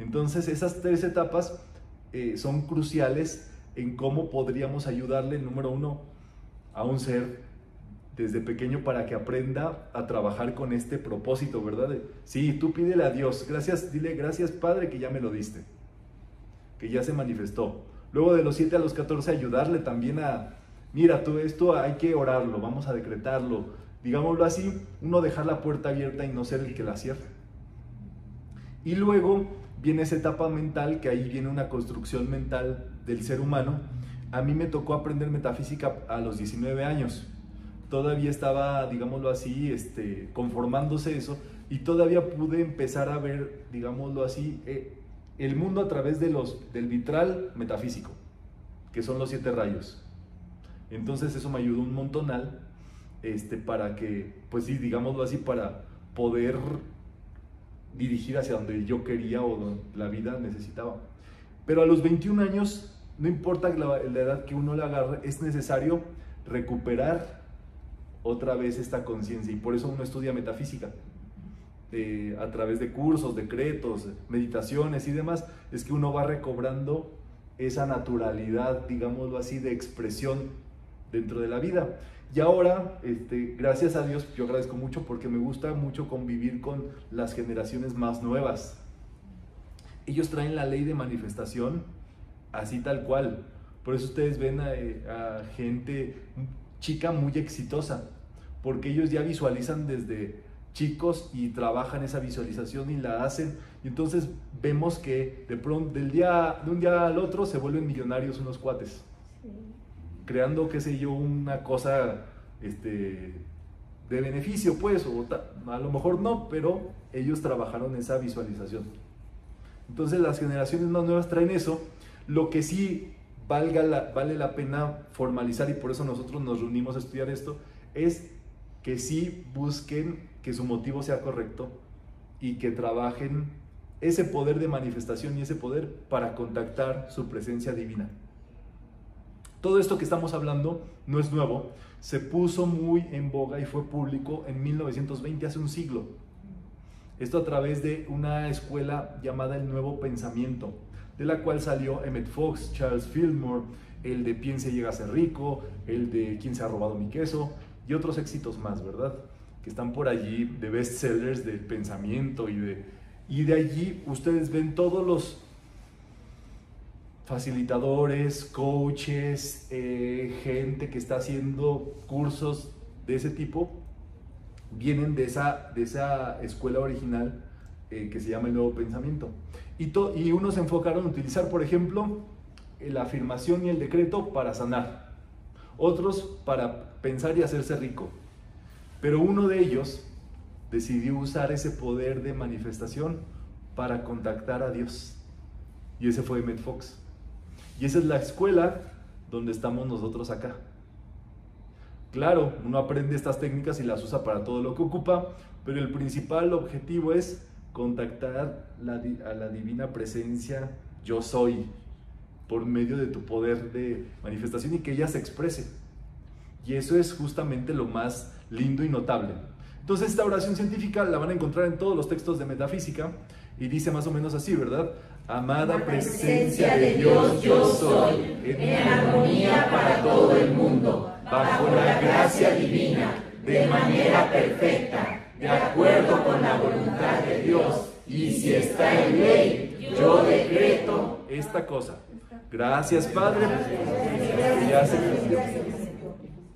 Entonces esas 3 etapas son cruciales en cómo podríamos ayudarle, número uno, a un ser desde pequeño para que aprenda a trabajar con este propósito, ¿verdad? Sí, tú pídele a Dios, gracias, dile gracias Padre que ya me lo diste, que ya se manifestó. Luego de los 7 a los 14 ayudarle también a, mira, todo esto hay que orarlo, vamos a decretarlo, digámoslo así, uno dejar la puerta abierta y no ser el que la cierre. Y luego viene esa etapa mental, que ahí viene una construcción mental del ser humano. A mí me tocó aprender metafísica a los 19 años, todavía estaba, digámoslo así, conformándose eso, y todavía pude empezar a ver, digámoslo así, el mundo a través de del vitral metafísico, que son los 7 rayos. Entonces eso me ayudó un montonal, para que, pues sí, digámoslo así, para poder dirigir hacia donde yo quería o donde la vida necesitaba. Pero a los 21 años, no importa la edad que uno le agarre, es necesario recuperar otra vez esta conciencia, y por eso uno estudia metafísica. A través de cursos, decretos, meditaciones y demás, es que uno va recobrando esa naturalidad, digámoslo así, de expresión dentro de la vida. Y ahora, gracias a Dios, yo agradezco mucho porque me gusta mucho convivir con las generaciones más nuevas. Ellos traen la ley de manifestación así tal cual, por eso ustedes ven a gente chica muy exitosa, porque ellos ya visualizan desde chicos y trabajan esa visualización y la hacen, y entonces vemos que de pronto de un día al otro se vuelven millonarios unos cuates, sí, creando, qué sé yo, una cosa de beneficio, pues, o a lo mejor no, pero ellos trabajaron esa visualización. Entonces las generaciones más nuevas traen eso. Lo que sí vale la pena formalizar, y por eso nosotros nos reunimos a estudiar esto, es que sí busquen que su motivo sea correcto y que trabajen ese poder de manifestación y ese poder para contactar su presencia divina. Todo esto que estamos hablando no es nuevo, se puso muy en boga y fue público en 1920, hace un siglo. Esto a través de una escuela llamada el Nuevo Pensamiento, de la cual salió Emmet Fox, Charles Fillmore, el de Piense y llega a ser rico, el de Quién se ha robado mi queso y otros éxitos más, ¿verdad?, que están por allí, de bestsellers del pensamiento, y de allí ustedes ven todos los facilitadores, coaches, gente que está haciendo cursos de ese tipo, vienen de esa escuela original que se llama el Nuevo Pensamiento. Y unos se enfocaron en utilizar, por ejemplo, la afirmación y el decreto para sanar, otros para pensar y hacerse rico. Pero uno de ellos decidió usar ese poder de manifestación para contactar a Dios. Y ese fue Emmet Fox. Y esa es la escuela donde estamos nosotros acá. Claro, uno aprende estas técnicas y las usa para todo lo que ocupa, pero el principal objetivo es contactar a la divina presencia yo soy, por medio de tu poder de manifestación, y que ella se exprese. Y eso es justamente lo más lindo y notable. Entonces esta oración científica la van a encontrar en todos los textos de metafísica y dice más o menos así, ¿verdad? Amada presencia de Dios, yo soy, en armonía para todo el mundo, bajo la gracia divina, de manera perfecta, de acuerdo con la voluntad de Dios, y si está en ley, yo decreto esta cosa. Gracias, Padre.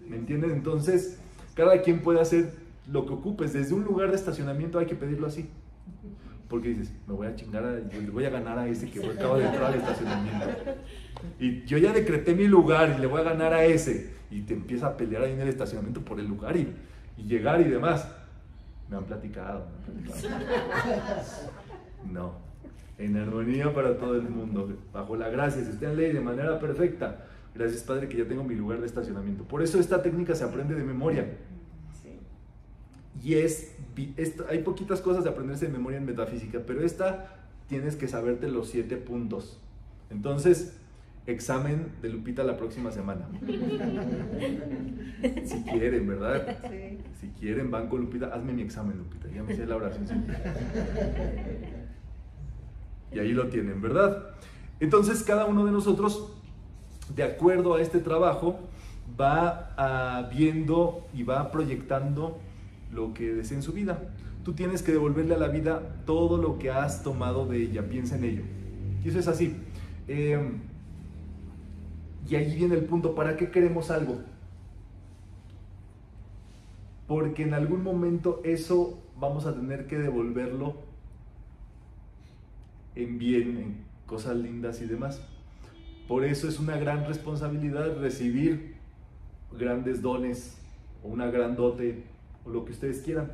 ¿Me entienden? Entonces, cada quien puede hacer lo que ocupes. Desde un lugar de estacionamiento hay que pedirlo así, porque dices, me voy a chingar, voy a ganar a ese que acaba de entrar al estacionamiento, y yo ya decreté mi lugar y le voy a ganar a ese, y te empieza a pelear ahí en el estacionamiento por el lugar y llegar y demás. Me han platicado. No, en armonía para todo el mundo, bajo la gracia, si está en ley, de manera perfecta. Gracias, Padre, que ya tengo mi lugar de estacionamiento. Por eso esta técnica se aprende de memoria. Sí. Y hay poquitas cosas de aprenderse de memoria en metafísica, pero esta tienes que saberte los 7 puntos. Entonces, examen de Lupita la próxima semana. Si quieren, ¿verdad? Sí. Si quieren, van con Lupita. Hazme mi examen, Lupita. Ya me hice la oración. Y ahí lo tienen, ¿verdad? Entonces, cada uno de nosotros de acuerdo a este trabajo, va viendo y va proyectando lo que desea en su vida. Tú tienes que devolverle a la vida todo lo que has tomado de ella, piensa en ello. Y eso es así. Y ahí viene el punto, ¿para qué queremos algo? Porque en algún momento eso vamos a tener que devolverlo en bien, en cosas lindas y demás. Por eso es una gran responsabilidad recibir grandes dones o una gran dote o lo que ustedes quieran,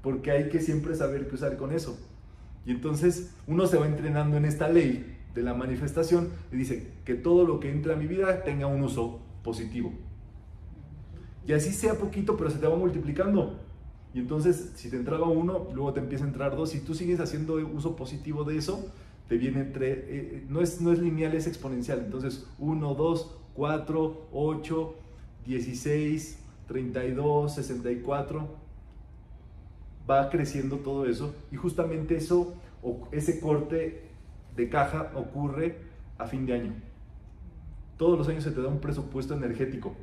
porque hay que siempre saber qué usar con eso. Y entonces uno se va entrenando en esta ley de la manifestación y dice que todo lo que entra a mi vida tenga un uso positivo. Y así sea poquito, pero se te va multiplicando. Y entonces si te entraba uno, luego te empieza a entrar dos. Si tú sigues haciendo uso positivo de eso, te viene entre... no es lineal, es exponencial. Entonces 1, 2, 4, 8, 16, 32, 64... va creciendo todo eso, y justamente eso, ese corte de caja ocurre a fin de año. Todos los años se te da un presupuesto energético,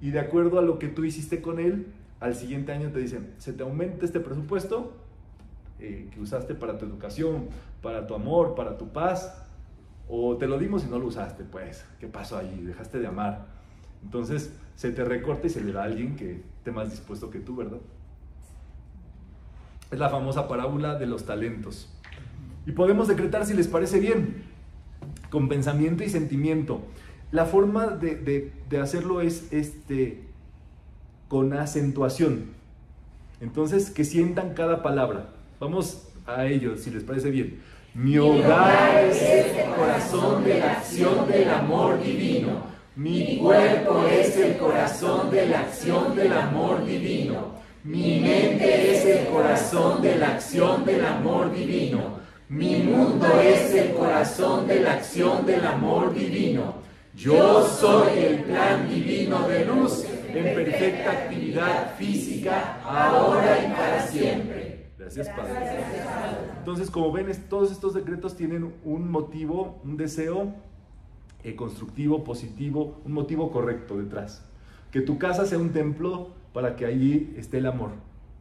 y de acuerdo a lo que tú hiciste con él, al siguiente año te dicen, se te aumenta este presupuesto que usaste para tu educación, para tu amor, para tu paz, o te lo dimos y no lo usaste, pues, ¿qué pasó allí? Dejaste de amar. Entonces se te recorta y se le da a alguien que esté más dispuesto que tú, ¿verdad? Es la famosa parábola de los talentos. Y podemos decretar, si les parece bien, con pensamiento y sentimiento. La forma de hacerlo es con acentuación. Entonces, que sientan cada palabra. Vamos a ello, si les parece bien. Mi hogar es el corazón de la acción del amor divino. Mi cuerpo es el corazón de la acción del amor divino. Mi mente es el corazón de la acción del amor divino. Mi mundo es el corazón de la acción del amor divino. Yo soy el plan divino de luz en perfecta actividad física, ahora y para siempre. Gracias, Padre. Entonces, como ven, todos estos decretos tienen un motivo, un deseo constructivo, positivo, un motivo correcto detrás. Que tu casa sea un templo para que allí esté el amor.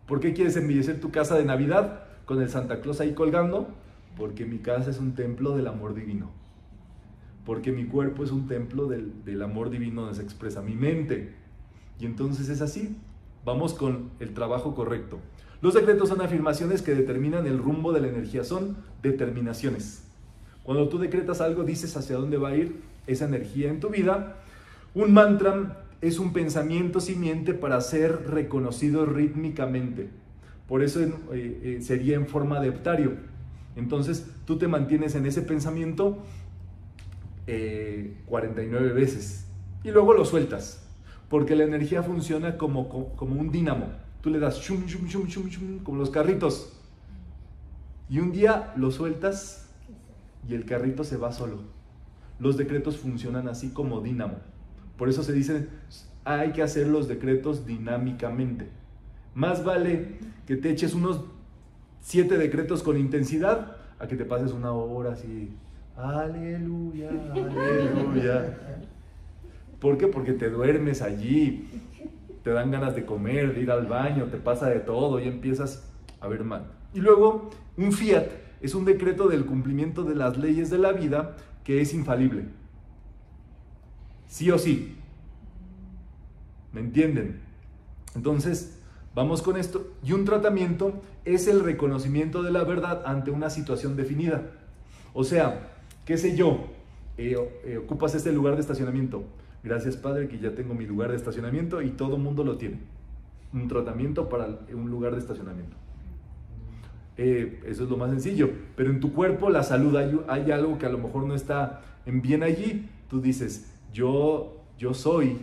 ¿Por qué quieres embellecer tu casa de Navidad con el Santa Claus ahí colgando? Porque mi casa es un templo del amor divino. Porque mi cuerpo es un templo del amor divino donde se expresa mi mente. Y entonces es así. Vamos con el trabajo correcto. Los decretos son afirmaciones que determinan el rumbo de la energía. Son determinaciones. Cuando tú decretas algo, dices hacia dónde va a ir esa energía en tu vida. Un mantra es un pensamiento simiente para ser reconocido rítmicamente. Por eso sería en forma de heptario. Entonces tú te mantienes en ese pensamiento 49 veces y luego lo sueltas, porque la energía funciona como un dínamo. Tú le das shum, shum, shum, shum, shum, como los carritos, y un día lo sueltas y el carrito se va solo. Los decretos funcionan así, como dínamo. Por eso se dice, hay que hacer los decretos dinámicamente. Más vale que te eches unos 7 decretos con intensidad a que te pases una hora así, aleluya, aleluya. ¿Por qué? Porque te duermes allí, te dan ganas de comer, de ir al baño, te pasa de todo y empiezas a ver mal. Y luego, un fiat es un decreto del cumplimiento de las leyes de la vida que es infalible. Sí o sí. ¿Me entienden? Entonces, vamos con esto. Y un tratamiento es el reconocimiento de la verdad ante una situación definida. O sea, qué sé yo, ocupas este lugar de estacionamiento. Gracias, Padre, que ya tengo mi lugar de estacionamiento y todo mundo lo tiene. Un tratamiento para un lugar de estacionamiento. Eso es lo más sencillo. Pero en tu cuerpo, la salud, hay algo que a lo mejor no está en bien allí. Tú dices, yo soy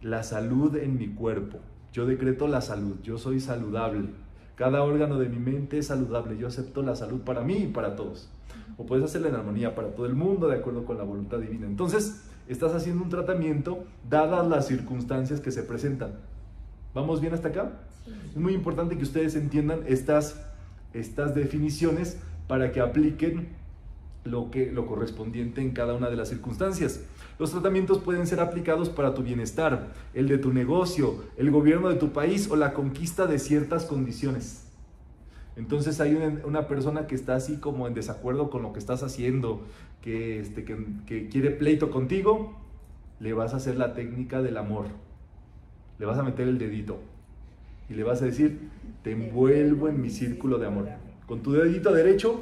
la salud en mi cuerpo. Yo decreto la salud. Yo soy saludable. Cada órgano de mi mente es saludable. Yo acepto la salud para mí y para todos. O puedes hacerla en armonía para todo el mundo, de acuerdo con la voluntad divina. Entonces, estás haciendo un tratamiento dadas las circunstancias que se presentan. ¿Vamos bien hasta acá? Sí. Es muy importante que ustedes entiendan estas definiciones para que apliquen lo correspondiente en cada una de las circunstancias. Los tratamientos pueden ser aplicados para tu bienestar, el de tu negocio, el gobierno de tu país o la conquista de ciertas condiciones. Entonces hay una persona que está así como en desacuerdo con lo que estás haciendo, que quiere pleito contigo, le vas a hacer la técnica del amor. Le vas a meter el dedito y le vas a decir, te envuelvo en mi círculo de amor. Con tu dedito derecho,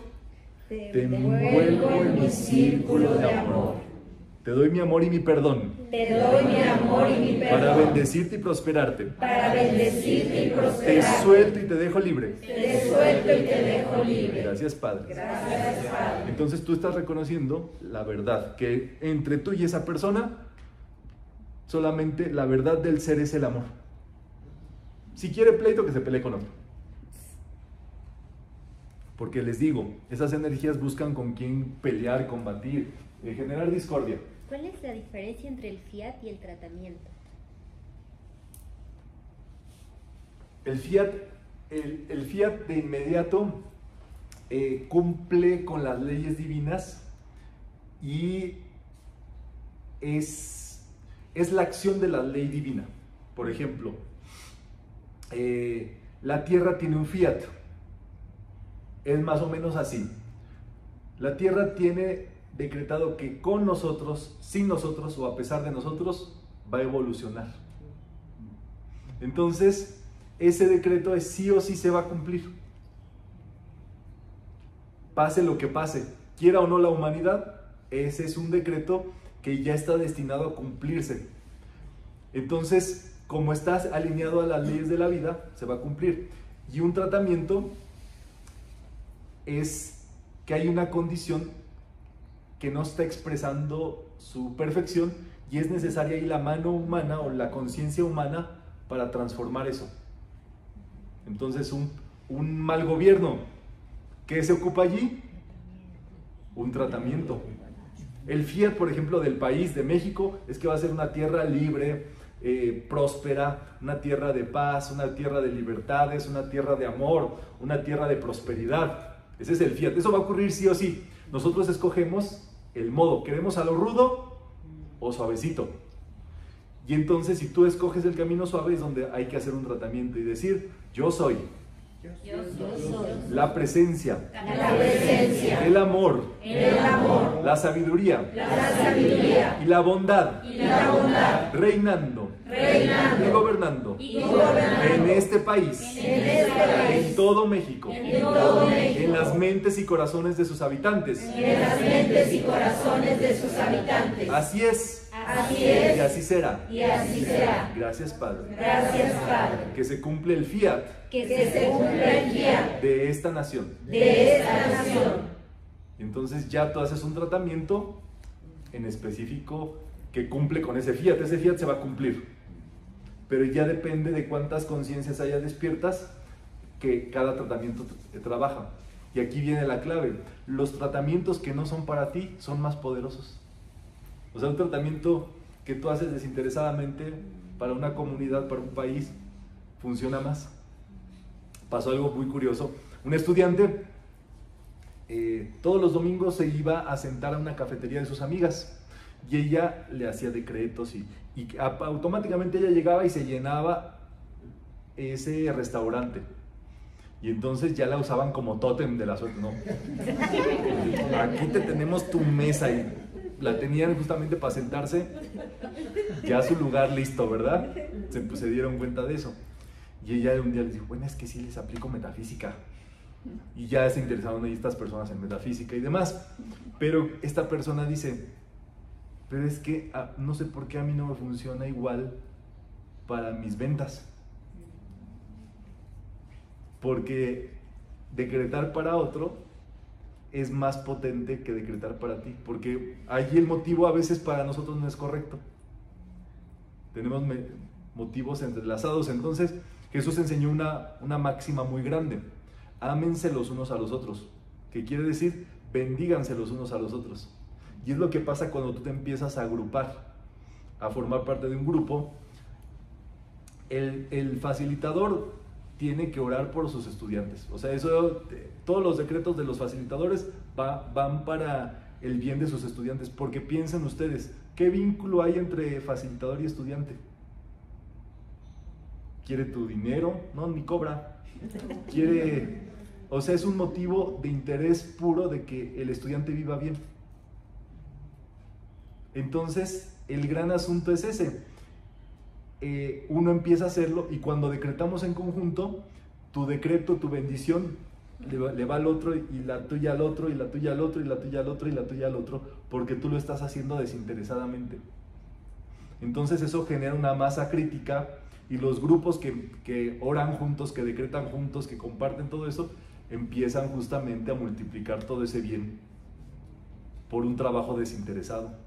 te envuelvo en mi círculo de amor. Te doy mi amor y mi perdón. Te doy mi amor y mi perdón. Para bendecirte y prosperarte. Para bendecirte y prosperarte. Te suelto y te dejo libre. Te suelto y te dejo libre. Gracias, Padre. Gracias, Padre. Entonces tú estás reconociendo la verdad, que entre tú y esa persona, solamente la verdad del ser es el amor. Si quiere pleito, que se pelee con otro. Porque les digo, esas energías buscan con quién pelear, combatir, generar discordia. ¿Cuál es la diferencia entre el fiat y el tratamiento? El fiat de inmediato cumple con las leyes divinas y es la acción de la ley divina. Por ejemplo, la tierra tiene un fiat. Es más o menos así. La tierra tiene decretado que con nosotros, sin nosotros o a pesar de nosotros, va a evolucionar. Entonces, ese decreto es sí o sí se va a cumplir. Pase lo que pase, quiera o no la humanidad, ese es un decreto que ya está destinado a cumplirse. Entonces, como estás alineado a las leyes de la vida, se va a cumplir. Y un tratamiento es que hay una condición que no está expresando su perfección y es necesaria ahí la mano humana o la conciencia humana para transformar eso. Entonces, un mal gobierno, ¿qué se ocupa allí? Un tratamiento. El fiat, por ejemplo, del país, de México, es que va a ser una tierra libre, próspera, una tierra de paz, una tierra de libertades, una tierra de amor, una tierra de prosperidad. Ese es el fiat. Eso va a ocurrir sí o sí. Nosotros escogemos el modo, queremos a lo rudo o suavecito. Y entonces si tú escoges el camino suave es donde hay que hacer un tratamiento y decir, yo soy. La presencia. El amor. La sabiduría. Y la bondad. Reinando. Y gobernando. En este país. En todo México. En las mentes y corazones de sus habitantes. Así es. Y así será. Gracias, Padre. Que se cumpla el fiat. De esta nación. Entonces ya tú haces un tratamiento en específico que cumple con ese fiat. Ese fiat se va a cumplir. Pero ya depende de cuántas conciencias haya despiertas que cada tratamiento trabaja. Y aquí viene la clave. Los tratamientos que no son para ti son más poderosos. O sea, un tratamiento que tú haces desinteresadamente para una comunidad, para un país, funciona más. Pasó algo muy curioso. Un estudiante todos los domingos se iba a sentar a una cafetería de sus amigas y ella le hacía decretos y automáticamente ella llegaba y se llenaba ese restaurante. Y entonces ya la usaban como tótem de la suerte, ¿no? Aquí te tenemos tu mesa y la tenían justamente para sentarse ya a su lugar listo, ¿verdad? Se dieron cuenta de eso. Y ella un día les dijo, bueno, es que sí les aplico metafísica. Y ya se interesaron ahí estas personas en metafísica y demás. Pero esta persona dice, pero es que no sé por qué a mí no me funciona igual para mis ventas. Porque decretar para otro es más potente que decretar para ti, porque allí el motivo a veces para nosotros no es correcto. Tenemos motivos entrelazados. Entonces Jesús enseñó una máxima muy grande: ámense los unos a los otros, que quiere decir bendíganse los unos a los otros. Y es lo que pasa cuando tú te empiezas a agrupar, a formar parte de un grupo. El facilitador tiene que orar por sus estudiantes. O sea, eso, todos los decretos de los facilitadores van para el bien de sus estudiantes, porque piensen ustedes, ¿Qué vínculo hay entre facilitador y estudiante? ¿Quiere tu dinero? No, ni cobra. Quiere... O sea, es un motivo de interés puro de que el estudiante viva bien. Entonces, el gran asunto es ese. Uno empieza a hacerlo y cuando decretamos en conjunto, tu decreto, tu bendición, le va al otro y la tuya al otro y la tuya al otro y la tuya al otro y la tuya al otro, porque tú lo estás haciendo desinteresadamente. Entonces eso genera una masa crítica y los grupos que oran juntos, que decretan juntos, que comparten todo eso, empiezan justamente a multiplicar todo ese bien por un trabajo desinteresado.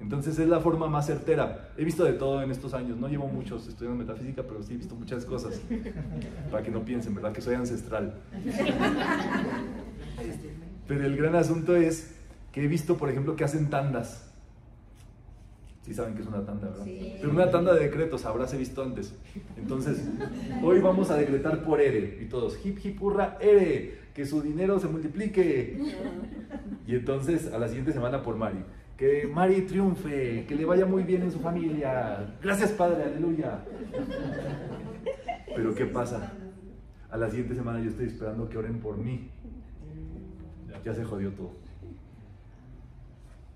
Entonces es la forma más certera. He visto de todo en estos años, no llevo muchos estudiando metafísica, pero sí he visto muchas cosas. Para que no piensen, ¿verdad? Que soy ancestral. Pero el gran asunto es que he visto, por ejemplo, que hacen tandas. Sí saben que es una tanda, ¿verdad? Sí. Pero una tanda de decretos, habrás visto antes. Entonces, hoy vamos a decretar por Ere. Y todos, hip hip hurra, Ere, que su dinero se multiplique. Y entonces, a la siguiente semana por Mari. Que Mari triunfe, que le vaya muy bien en su familia. Gracias, Padre, aleluya. Pero ¿qué pasa? A la siguiente semana yo estoy esperando que oren por mí. Ya se jodió todo.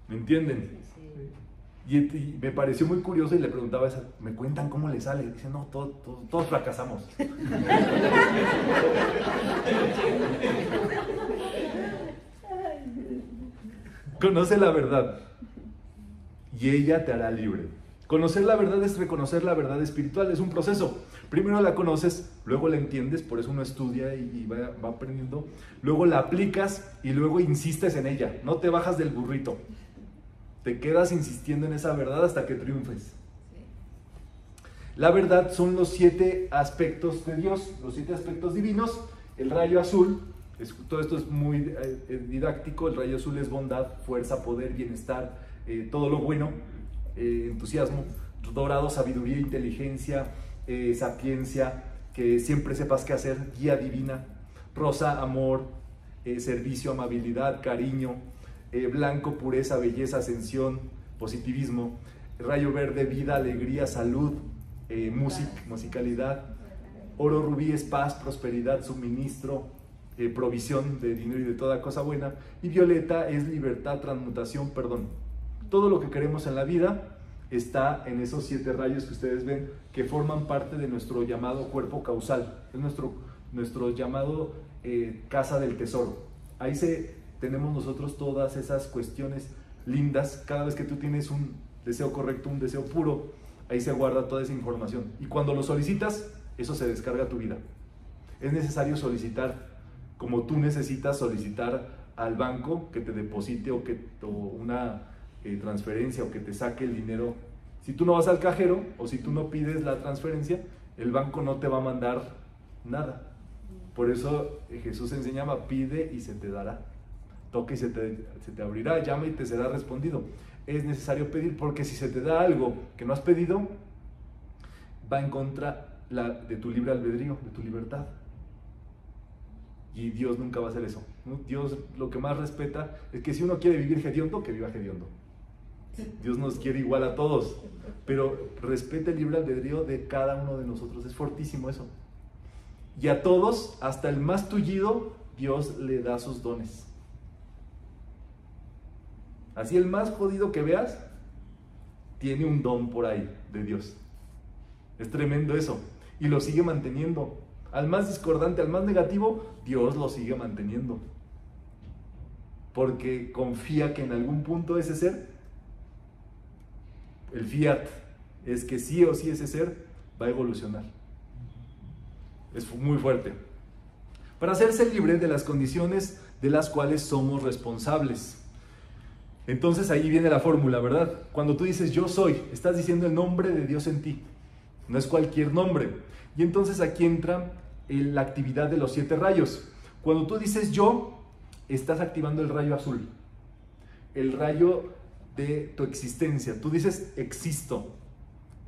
¿Me entienden? Y me pareció muy curioso y le preguntaba a esa, ¿me cuentan cómo le sale? Dice, no, todos fracasamos. Conoce la verdad y ella te hará libre. Conocer la verdad es reconocer la verdad espiritual, es un proceso. Primero la conoces, luego la entiendes, por eso uno estudia y va aprendiendo. Luego la aplicas y luego insistes en ella, no te bajas del burrito. Te quedas insistiendo en esa verdad hasta que triunfes. La verdad son los 7 aspectos de Dios, los 7 aspectos divinos. El rayo azul, todo esto es muy didáctico, el rayo azul es bondad, fuerza, poder, bienestar, todo lo bueno, entusiasmo, dorado, sabiduría, inteligencia, sapiencia, que siempre sepas qué hacer, guía divina, rosa, amor, servicio, amabilidad, cariño, blanco, pureza, belleza, ascensión, positivismo, rayo verde, vida, alegría, salud, musicalidad, oro, rubí, es paz, prosperidad, suministro, provisión de dinero y de toda cosa buena, y violeta es libertad, transmutación, perdón. Todo lo que queremos en la vida está en esos 7 rayos que ustedes ven, que forman parte de nuestro llamado cuerpo causal, es nuestro llamado casa del tesoro. Ahí tenemos nosotros todas esas cuestiones lindas. Cada vez que tú tienes un deseo correcto, un deseo puro, ahí se guarda toda esa información. Y cuando lo solicitas, eso se descarga a tu vida. Es necesario solicitar, como tú necesitas solicitar al banco que te deposite o una transferencia o que te saque el dinero. Si tú no vas al cajero o si tú no pides la transferencia, el banco no te va a mandar nada. Por eso Jesús enseñaba, pide y se te dará. Toque y se te abrirá, llama y te será respondido. Es necesario pedir, porque si se te da algo que no has pedido, va en contra de tu libre albedrío, de tu libertad. Y Dios nunca va a hacer eso, ¿no? Dios lo que más respeta es que si uno quiere vivir hediondo, que viva hediondo. Dios nos quiere igual a todos, pero respeta el libre albedrío de cada uno de nosotros. Es fortísimo eso. Y a todos, hasta el más tullido, Dios le da sus dones. Así el más jodido que veas, tiene un don por ahí de Dios. Es tremendo eso. Y lo sigue manteniendo. Al más discordante, al más negativo, Dios lo sigue manteniendo. Porque confía que en algún punto ese ser, el fiat, es que sí o sí ese ser va a evolucionar. Es muy fuerte. Para hacerse libre de las condiciones de las cuales somos responsables. Entonces ahí viene la fórmula, ¿verdad? Cuando tú dices yo soy, estás diciendo el nombre de Dios en ti. No es cualquier nombre. Y entonces aquí entra la actividad de los 7 rayos. Cuando tú dices yo, estás activando el rayo azul, el rayo de tu existencia. Tú dices existo.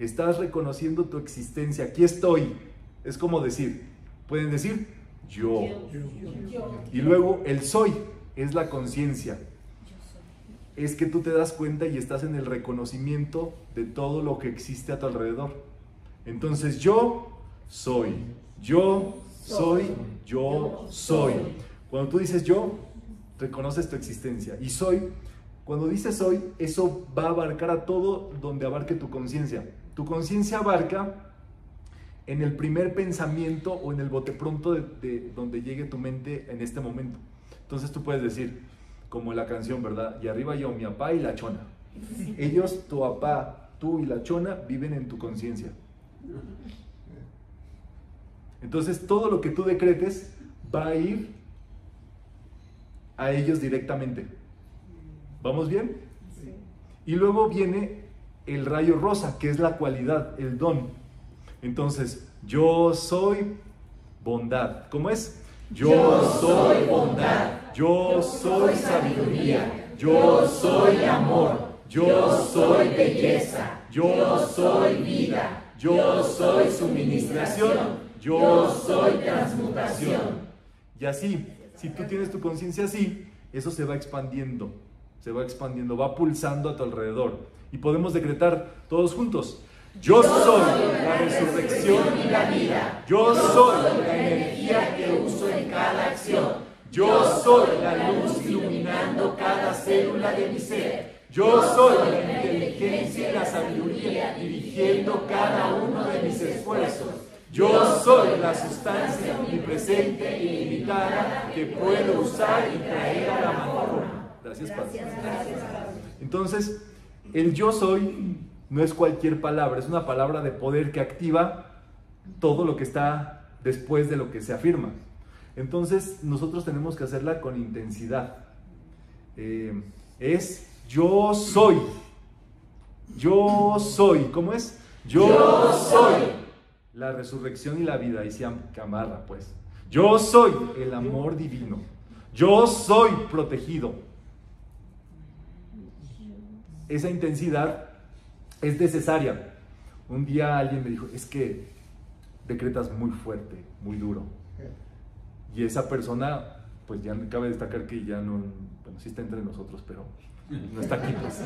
Estás reconociendo tu existencia. Aquí estoy. Es como decir, pueden decir yo. Y luego el soy es la conciencia. es que tú te das cuenta y estás en el reconocimiento de todo lo que existe a tu alrededor. Entonces, yo soy, yo soy, yo soy. Cuando tú dices yo, reconoces tu existencia. Y soy, cuando dices soy, eso va a abarcar a todo donde abarque tu conciencia. Tu conciencia abarca en el primer pensamiento o en el bote pronto de donde llegue tu mente en este momento. Entonces tú puedes decir, como la canción, ¿verdad? Y arriba yo, mi papá y la chona. Ellos, tu papá, tú y la chona viven en tu conciencia. Entonces todo lo que tú decretes va a ir a ellos directamente. ¿Vamos bien? Sí. Y luego viene el rayo rosa, que es la cualidad, el don. Entonces, yo soy bondad. ¿Cómo es? Yo soy bondad. Yo soy sabiduría. Yo soy amor. Yo soy belleza. Yo soy vida. Yo soy suministración. Yo soy transmutación. Y así, si tú tienes tu conciencia así, eso se va expandiendo. Se va expandiendo, va pulsando a tu alrededor. Y podemos decretar todos juntos. Yo soy la resurrección y la vida. Yo soy la energía que uso en cada acción. Yo soy la luz iluminando cada célula de mi ser. Yo soy la inteligencia y la sabiduría dirigiendo cada uno de mis esfuerzos. Yo soy la sustancia omnipresente y ilimitada que puedo usar y traer a la forma. Gracias, Padre. Entonces, el yo soy no es cualquier palabra, es una palabra de poder que activa todo lo que está después de lo que se afirma. Entonces, nosotros tenemos que hacerla con intensidad. Es yo soy. Yo soy. ¿Cómo es? Yo soy la resurrección y la vida. Y se amarra, pues. Yo soy el amor divino. Yo soy protegido. Esa intensidad es necesaria. Un día alguien me dijo, es que decretas muy fuerte, muy duro. Y esa persona, pues ya cabe destacar que ya no, bueno, sí está entre nosotros, pero no está aquí, pues.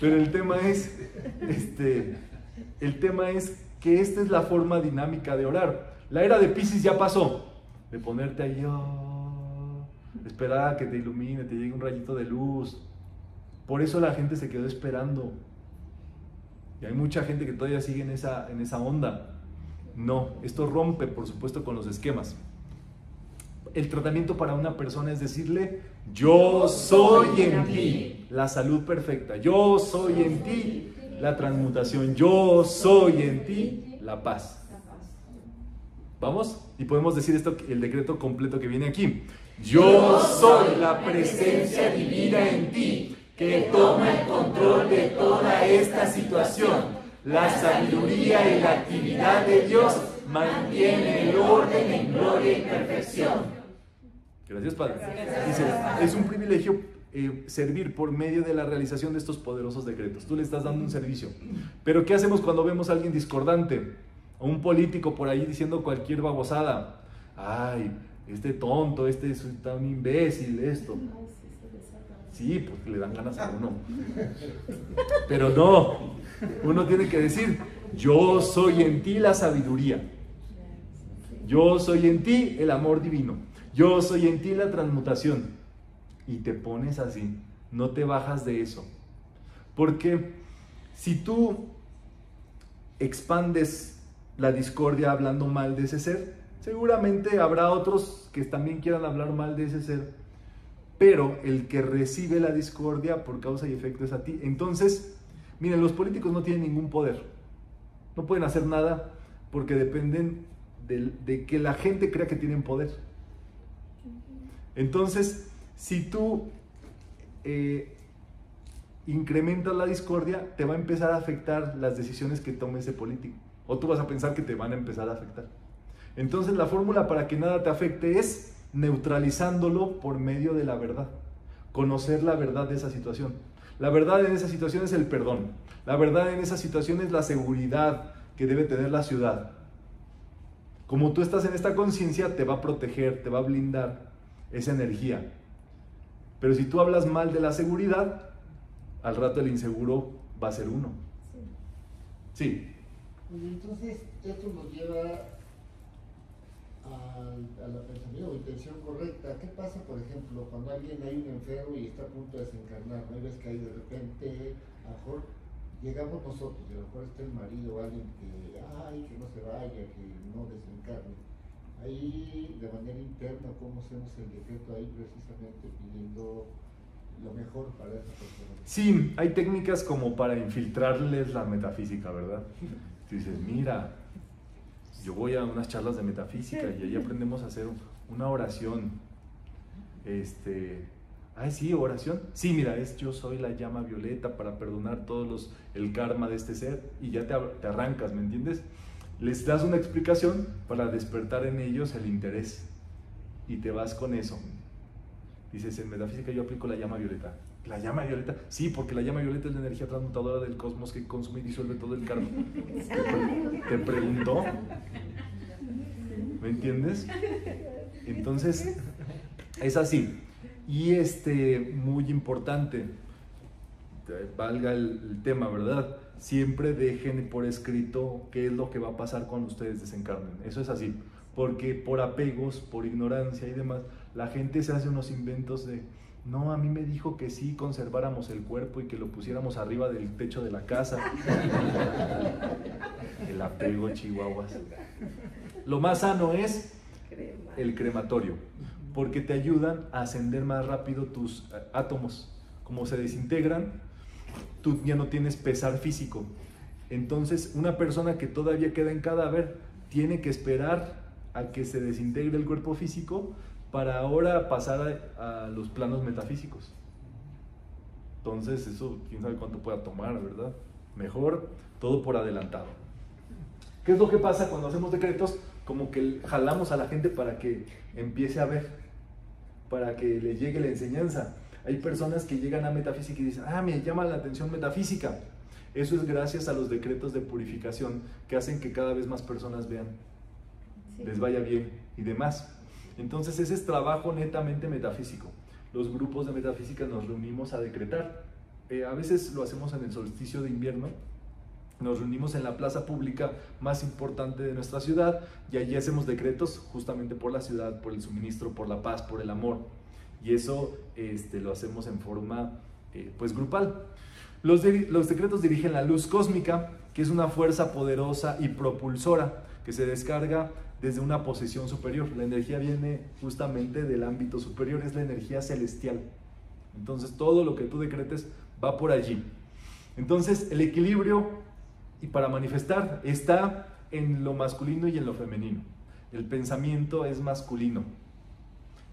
Pero el tema es, que esta es la forma dinámica de orar. La era de Piscis ya pasó, de ponerte ahí, oh, esperar a que te ilumine, te llegue un rayito de luz. Por eso la gente se quedó esperando. Y hay mucha gente que todavía sigue en esa onda. No, esto rompe, por supuesto, con los esquemas. El tratamiento para una persona es decirle, yo soy en ti la salud perfecta, yo soy en ti la transmutación, yo soy en ti la paz. ¿Vamos? Y podemos decir esto, el decreto completo que viene aquí. Yo soy la presencia divina en ti, que toma el control de toda esta situación. La sabiduría y la actividad de Dios mantiene el orden en gloria y perfección. Gracias, Padre. Dice, es un privilegio servir por medio de la realización de estos poderosos decretos. Tú le estás dando un servicio. Pero ¿qué hacemos cuando vemos a alguien discordante? A un político por ahí diciendo cualquier babosada. Ay, este tonto, este es tan imbécil, esto. Sí, porque le dan ganas a uno. Pero no. Uno tiene que decir, yo soy en ti la sabiduría, yo soy en ti el amor divino, yo soy en ti la transmutación. Y te pones así, no te bajas de eso. Porque si tú expandes la discordia hablando mal de ese ser, seguramente habrá otros que también quieran hablar mal de ese ser. Pero el que recibe la discordia por causa y efecto es a ti. Entonces, miren, los políticos no tienen ningún poder, no pueden hacer nada porque dependen de que la gente crea que tienen poder. Entonces, si tú incrementas la discordia, te va a empezar a afectar las decisiones que tome ese político, o tú vas a pensar que te van a empezar a afectar. Entonces, la fórmula para que nada te afecte es neutralizándolo por medio de la verdad, conocer la verdad de esa situación. La verdad en esa situación es el perdón. La verdad en esa situación es la seguridad que debe tener la ciudad. Como tú estás en esta conciencia, te va a proteger, te va a blindar esa energía. Pero si tú hablas mal de la seguridad, al rato el inseguro va a ser uno. Sí. Pues entonces esto nos lleva a la pensamiento o intención correcta. ¿Qué pasa, por ejemplo, cuando hay un enfermo y está a punto de desencarnar? ¿No ves que ahí de repente, a lo mejor llegamos nosotros, y a lo mejor está el marido o alguien que, ay, que no se vaya, que no desencarne? Ahí, de manera interna, ¿cómo hacemos el decreto ahí precisamente pidiendo lo mejor para esa persona? Sí, hay técnicas como para infiltrarles la metafísica, ¿verdad? Tú dices, mira, yo voy a unas charlas de metafísica y ahí aprendemos a hacer una oración. Ay, sí, oración. Sí, mira, es yo soy la llama violeta para perdonar todos el karma de este ser, y ya te arrancas, ¿me entiendes? Les das una explicación para despertar en ellos el interés y te vas con eso. Dices, en metafísica yo aplico la llama violeta. ¿La llama violeta? Sí, porque la llama violeta es la energía transmutadora del cosmos que consume y disuelve todo el karma. ¿Te preguntó? ¿Me entiendes? Entonces, es así. Y muy importante, valga el tema, ¿verdad? Siempre dejen por escrito qué es lo que va a pasar cuando ustedes desencarnen. Eso es así, porque por apegos, por ignorancia y demás, la gente se hace unos inventos de, no, a mí me dijo que sí conserváramos el cuerpo y que lo pusiéramos arriba del techo de la casa. El apego, chihuahuas. Lo más sano es el crematorio, porque te ayudan a ascender más rápido tus átomos. Como se desintegran, tú ya no tienes pesar físico. Entonces, una persona que todavía queda en cadáver tiene que esperar a que se desintegre el cuerpo físico para ahora pasar a los planos metafísicos. Entonces, eso quién sabe cuánto pueda tomar, ¿verdad? Mejor todo por adelantado. ¿Qué es lo que pasa cuando hacemos decretos? Como que jalamos a la gente para que empiece a ver, para que le llegue la enseñanza. Hay personas que llegan a metafísica y dicen, ah, me llama la atención metafísica. Eso es gracias a los decretos de purificación que hacen que cada vez más personas vean, sí, les vaya bien y demás. Entonces ese es trabajo netamente metafísico. Los grupos de metafísica nos reunimos a decretar. A veces lo hacemos en el solsticio de invierno. Nos reunimos en la plaza pública más importante de nuestra ciudad y allí hacemos decretos justamente por la ciudad, por el suministro, por la paz, por el amor. Y eso lo hacemos en forma pues grupal. Los decretos dirigen la luz cósmica, que es una fuerza poderosa y propulsora que se descarga desde una posición superior. La energía viene justamente del ámbito superior, es la energía celestial. Entonces todo lo que tú decretes va por allí. Entonces el equilibrio y para manifestar está en lo masculino y en lo femenino. El pensamiento es masculino,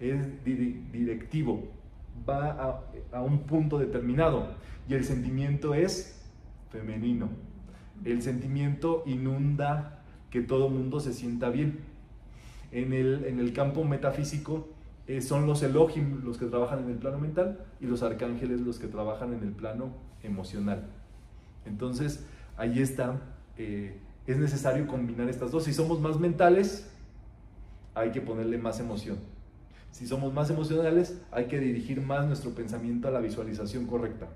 es directivo, va a un punto determinado, y el sentimiento es femenino. El sentimiento inunda que todo mundo se sienta bien. En el campo metafísico son los Elohim los que trabajan en el plano mental y los arcángeles los que trabajan en el plano emocional. Entonces ahí está, es necesario combinar estas dos. Si somos más mentales, hay que ponerle más emoción. Si somos más emocionales, hay que dirigir más nuestro pensamiento a la visualización correcta.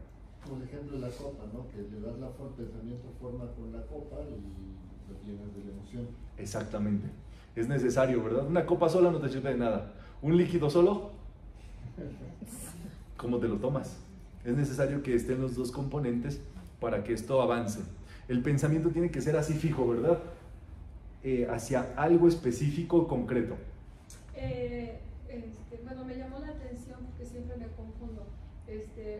Por ejemplo, la copa, ¿no? Que le das el pensamiento forma con la copa y lo llenas de la emoción. Exactamente. Es necesario, ¿verdad? Una copa sola no te sirve de nada. Un líquido solo, ¿cómo te lo tomas? Es necesario que estén los dos componentes para que esto avance. El pensamiento tiene que ser así fijo, ¿verdad? Hacia algo específico, concreto. Bueno, me llamó la atención porque siempre me confundo.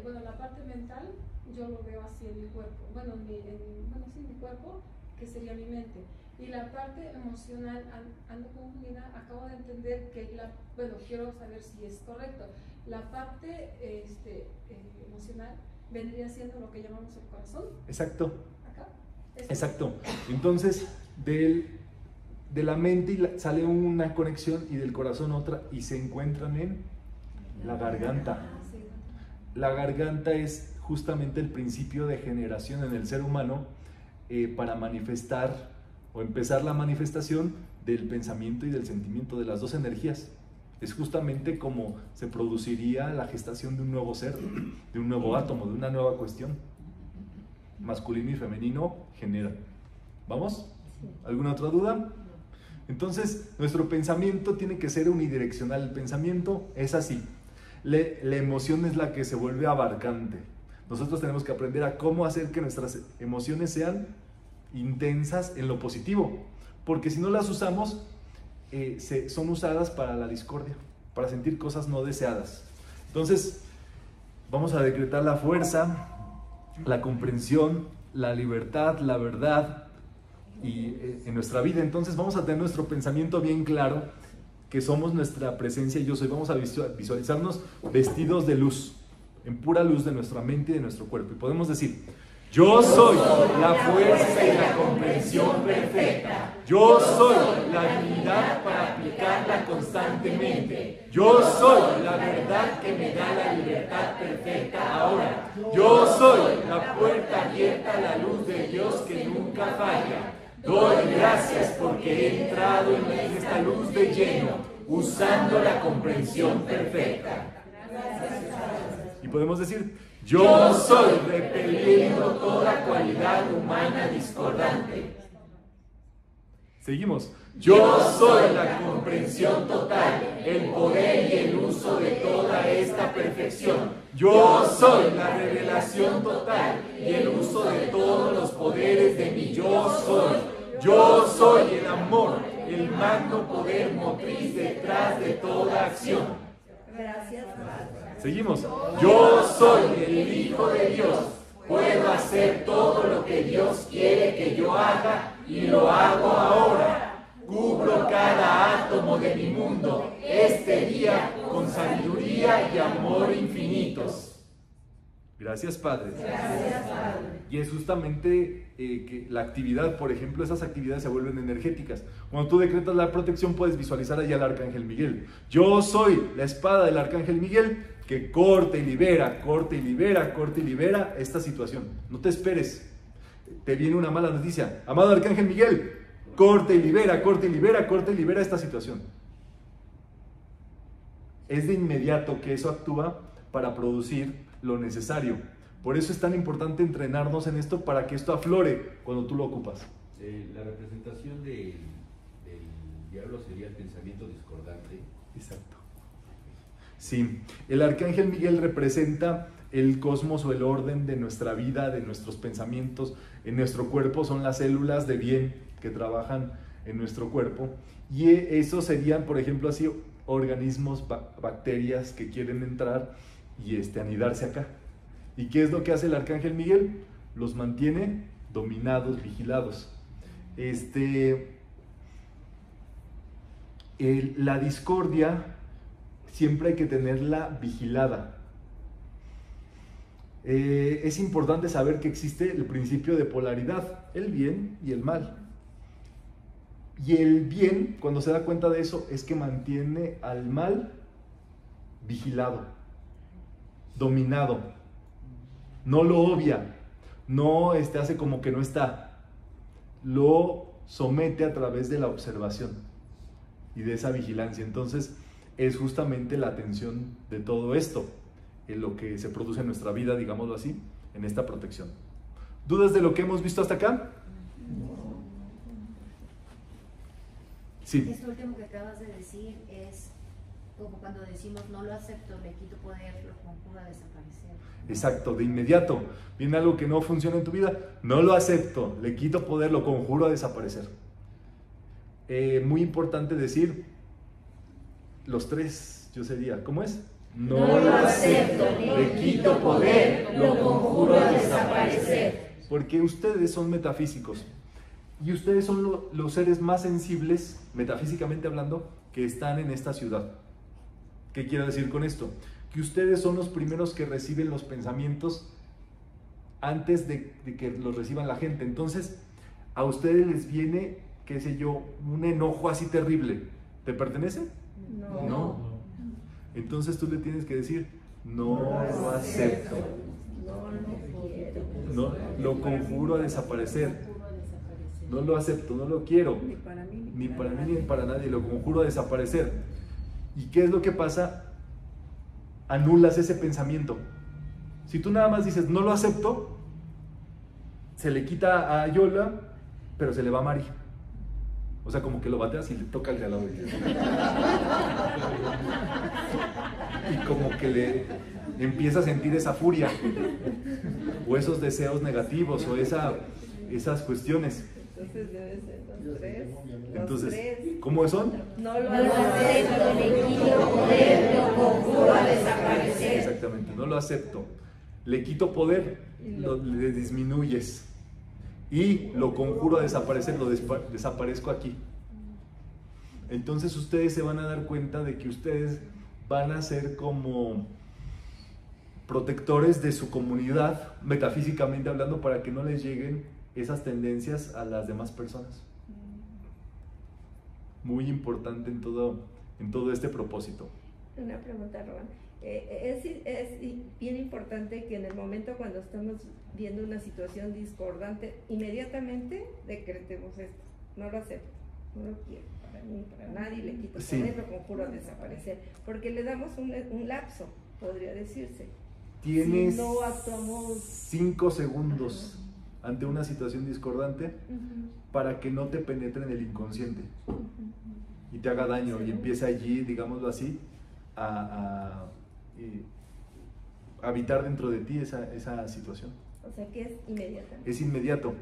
Bueno, la parte mental yo lo veo así en mi cuerpo, bueno, mi cuerpo, que sería mi mente. Y la parte emocional, ando confundida, acabo de entender que, bueno, quiero saber si es correcto. La parte emocional vendría siendo lo que llamamos el corazón. Exacto. Acá. Exacto. Entonces, de la mente sale una conexión y del corazón otra, y se encuentran en la garganta. La garganta es justamente el principio de generación en el ser humano para manifestar o empezar la manifestación del pensamiento y del sentimiento, de las dos energías. es justamente como se produciría la gestación de un nuevo ser, de un nuevo átomo, de una nueva cuestión. Masculino y femenino genera. ¿Vamos? ¿Alguna otra duda? Entonces, nuestro pensamiento tiene que ser unidireccional. El pensamiento es así. La emoción es la que se vuelve abarcante. Nosotros tenemos que aprender a cómo hacer que nuestras emociones sean intensas en lo positivo, porque si no las usamos, son usadas para la discordia, para sentir cosas no deseadas. Entonces, vamos a decretar la fuerza, la comprensión, la libertad, la verdad y en nuestra vida. Entonces vamos a tener nuestro pensamiento bien claro, que somos nuestra presencia y yo soy. Vamos a visualizarnos vestidos de luz, en pura luz de nuestra mente y de nuestro cuerpo, y podemos decir: yo soy la fuerza y la comprensión perfecta. Yo soy la divinidad para aplicarla constantemente. Yo soy la verdad que me da la libertad perfecta ahora. Yo soy la puerta abierta a la luz de Dios que nunca falla. Doy gracias porque he entrado en esta luz de lleno, usando la comprensión perfecta. Y podemos decir: yo soy repeliendo toda cualidad humana discordante. Seguimos. Yo soy la comprensión total, el poder y el uso de toda esta perfección. Yo soy la revelación total y el uso de todos los poderes de mi yo soy. Yo soy el amor, el magno poder motriz detrás de toda acción. Gracias, Padre. Seguimos. Yo soy el Hijo de Dios. Puedo hacer todo lo que Dios quiere que yo haga y lo hago ahora. Cubro cada átomo de mi mundo este día con sabiduría y amor infinitos. Gracias, Padre. Gracias, Padre. Y es justamente que la actividad, por ejemplo, esas actividades se vuelven energéticas. Cuando tú decretas la protección, puedes visualizar allá al Arcángel Miguel. Yo soy la espada del Arcángel Miguel que corta y libera, corta y libera, corta y libera esta situación. No te esperes, te viene una mala noticia. Amado Arcángel Miguel, corta y libera, corta y libera, corta y libera esta situación. Es de inmediato que eso actúa para producir lo necesario. Por eso es tan importante entrenarnos en esto, para que esto aflore cuando tú lo ocupas. La representación del diablo sería el pensamiento discordante. Exacto. Sí, el Arcángel Miguel representa el cosmos o el orden de nuestra vida, de nuestros pensamientos. En nuestro cuerpo son las células de bien que trabajan en nuestro cuerpo. Y esos serían, por ejemplo, así, organismos, bacterias que quieren entrar y anidarse acá. ¿Y qué es lo que hace el Arcángel Miguel? Los mantiene dominados, vigilados. La discordia siempre hay que tenerla vigilada. Es importante saber que existe el principio de polaridad, el bien y el mal. Y el bien, cuando se da cuenta de eso, es que mantiene al mal vigilado, dominado. No lo obvia, no hace como que no está, lo somete a través de la observación y de esa vigilancia. Entonces, es justamente la atención de todo esto, en lo que se produce en nuestra vida, digámoslo así, en esta protección. ¿Dudas de lo que hemos visto hasta acá? Sí. Esto último que acabas de decir es como cuando decimos: no lo acepto, le quito poder, lo conjuro a desaparecer. Exacto, de inmediato. Viene algo que no funciona en tu vida, no lo acepto, le quito poder, lo conjuro a desaparecer. Muy importante decir los tres, yo sería, ¿cómo es? No lo acepto, le quito poder, lo conjuro a desaparecer. Porque ustedes son metafísicos y ustedes son los seres más sensibles, metafísicamente hablando, que están en esta ciudad. ¿Qué quiero decir con esto? Que ustedes son los primeros que reciben los pensamientos antes de que los reciban la gente. Entonces, a ustedes les viene, qué sé yo, un enojo así terrible. ¿Te pertenece? No. No. Entonces tú le tienes que decir: no lo acepto, no lo conjuro a desaparecer. No lo acepto, no lo quiero, ni para mí ni para nadie, lo conjuro a desaparecer. ¿Y qué es lo que pasa? Anulas ese pensamiento. Si tú nada más dices, no lo acepto, se le quita a Yola, pero se le va a Mari. O sea, como que lo bateas y le toca al de al lado. Y como que le empieza a sentir esa furia, o esos deseos negativos, o esas cuestiones. Entonces debe ser los tres. Entonces, ¿cómo son? No lo acepto, le quito poder, lo conjuro a desaparecer. Exactamente, no lo acepto. Le quito poder, le disminuyes. Y lo conjuro a desaparecer, lo desaparezco aquí. Entonces ustedes se van a dar cuenta de que ustedes van a ser como protectores de su comunidad, metafísicamente hablando, para que no les lleguen esas tendencias a las demás personas. Muy importante en todo este propósito. Una pregunta, Roman. Es bien importante que en el momento cuando estamos viendo una situación discordante, inmediatamente decretemos esto: no lo acepto, no lo quiero para mí, para nadie, le quito poder, lo conjuro a desaparecer, porque le damos un lapso, podría decirse. Tienes, si no actuamos, 5 segundos ante una situación discordante para que no te penetre en el inconsciente y te haga daño, y empiece allí, digámoslo así, a habitar dentro de ti esa situación. O sea que es inmediato. Es inmediato.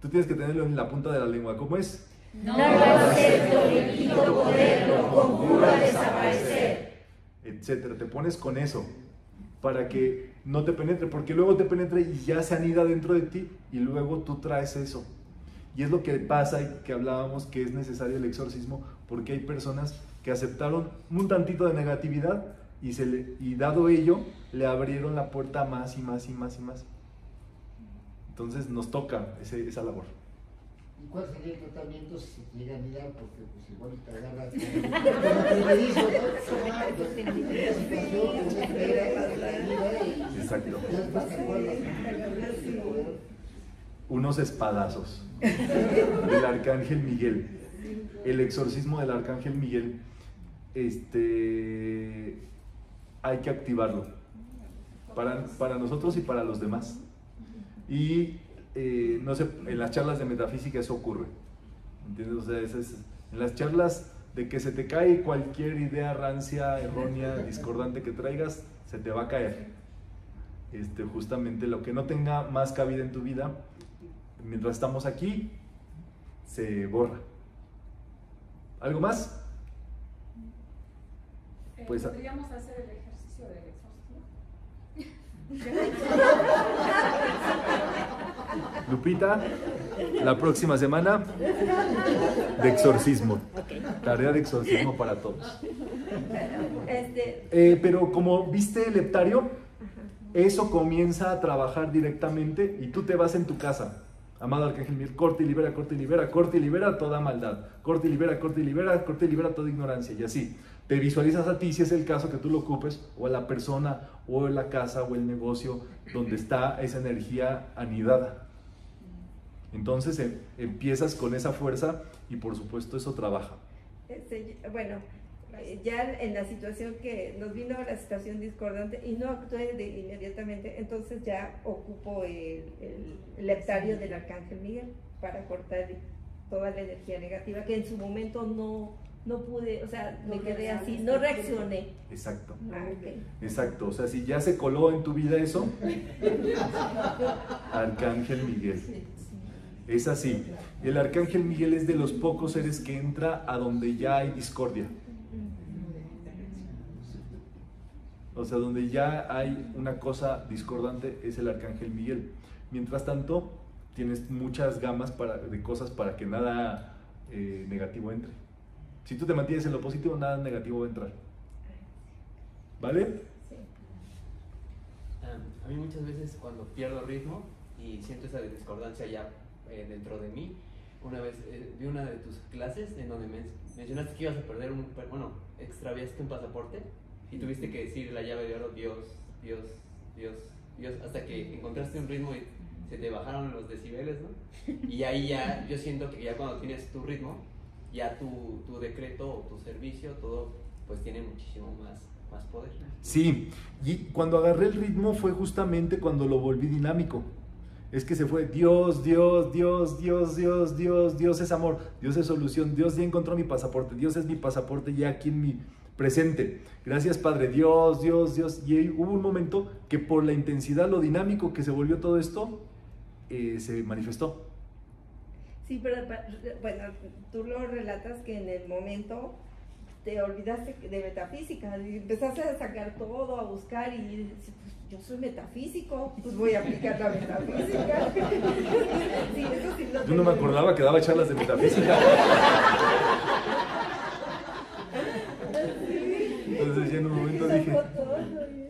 Tú tienes que tenerlo en la punta de la lengua. ¿Cómo es? No lo acepto, le quito poder, lo conjuro a desaparecer, etcétera. Te pones con eso para que no te penetre, porque luego te penetra y ya se anida dentro de ti, y luego tú traes eso. Y es lo que pasa, y que hablábamos que es necesario el exorcismo, porque hay personas que aceptaron un tantito de negatividad y dado ello, le abrieron la puerta más y más y más y más. Entonces nos toca esa labor. ¿Y cuál sería el tratamiento si se llega a mirar? Porque pues igual te agarra como... Exacto. Unos espadazos del Arcángel Miguel. El exorcismo del Arcángel Miguel, hay que activarlo para nosotros y para los demás. Y no sé, en las charlas de metafísica eso ocurre, ¿entiendes? O sea, en las charlas de que se te cae cualquier idea rancia, errónea, discordante que traigas, se te va a caer. Justamente lo que no tenga más cabida en tu vida, mientras estamos aquí, se borra. ¿Algo más? Pues, ¿podríamos hacer el ejercicio del exorcismo? Lupita, la próxima semana de exorcismo. Tarea de exorcismo para todos. Pero como viste el Leptario, eso comienza a trabajar directamente y tú te vas en tu casa. Amado Arcángel Miguel, corte y libera, corte y libera, corte y libera toda maldad, corte y libera, corte y libera, corte y libera toda ignorancia, y así. Te visualizas a ti, si es el caso que tú lo ocupes, o a la persona, o en la casa, o el negocio, donde está esa energía anidada. Entonces empiezas con esa fuerza y por supuesto eso trabaja. Bueno, ya en la situación que nos vino, la situación discordante, y no actué inmediatamente, entonces ya ocupo el leptario del Arcángel Miguel para cortar toda la energía negativa que en su momento no pude, o sea, me quedé así, no reaccioné. Exacto. Ah, okay. Exacto, o sea, si ya se coló en tu vida eso, Arcángel Miguel. Es así. El Arcángel Miguel es de los pocos seres que entra a donde ya hay discordia. O sea, donde ya hay una cosa discordante es el Arcángel Miguel. Mientras tanto, tienes muchas gamas de cosas para que nada negativo entre. Si tú te mantienes en lo positivo, nada negativo va a entrar. ¿Vale? Sí. A mí muchas veces cuando pierdo ritmo y siento esa discordancia ya dentro de mí, una vez vi una de tus clases en donde mencionaste que ibas a perder extraviaste un pasaporte. Y tuviste que decir la llave de oro, Dios, Dios, Dios, Dios, hasta que encontraste un ritmo y se te bajaron los decibeles, ¿no? Y ahí ya, yo siento que ya cuando tienes tu ritmo, ya tu decreto o tu servicio, todo pues tienen muchísimo más poder. Sí, y cuando agarré el ritmo fue justamente cuando lo volví dinámico. Es que se fue Dios, Dios, Dios, Dios, Dios, Dios, Dios es amor, Dios es solución, Dios ya encontró mi pasaporte, Dios es mi pasaporte ya aquí en mi presente. Gracias Padre, Dios, Dios, Dios. Y hubo un momento que por la intensidad, lo dinámico que se volvió todo esto, se manifestó. Sí, pero bueno, tú lo relatas que en el momento te olvidaste de metafísica, empezaste a sacar todo, a buscar y dices, pues, yo soy metafísico, pues voy a aplicar la metafísica. Sí, eso sí, yo no me acordaba que daba charlas de metafísica. Entonces ya en un momento dije,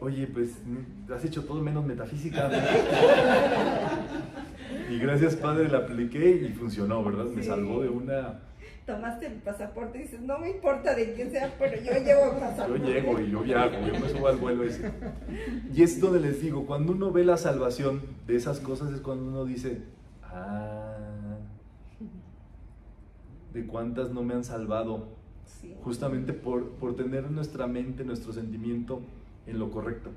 oye, pues has hecho todo menos metafísica. Y gracias Padre, la apliqué y funcionó, ¿verdad? Me salvó de una... Tomaste el pasaporte y dices, no me importa de quién sea, pero yo llevo el pasaporte. Yo llego y yo viajo, yo me subo al vuelo ese. Y es donde les digo, cuando uno ve la salvación de esas cosas es cuando uno dice, ah, de cuántas no me han salvado. Sí. Justamente por tener nuestra mente, nuestro sentimiento en lo correcto.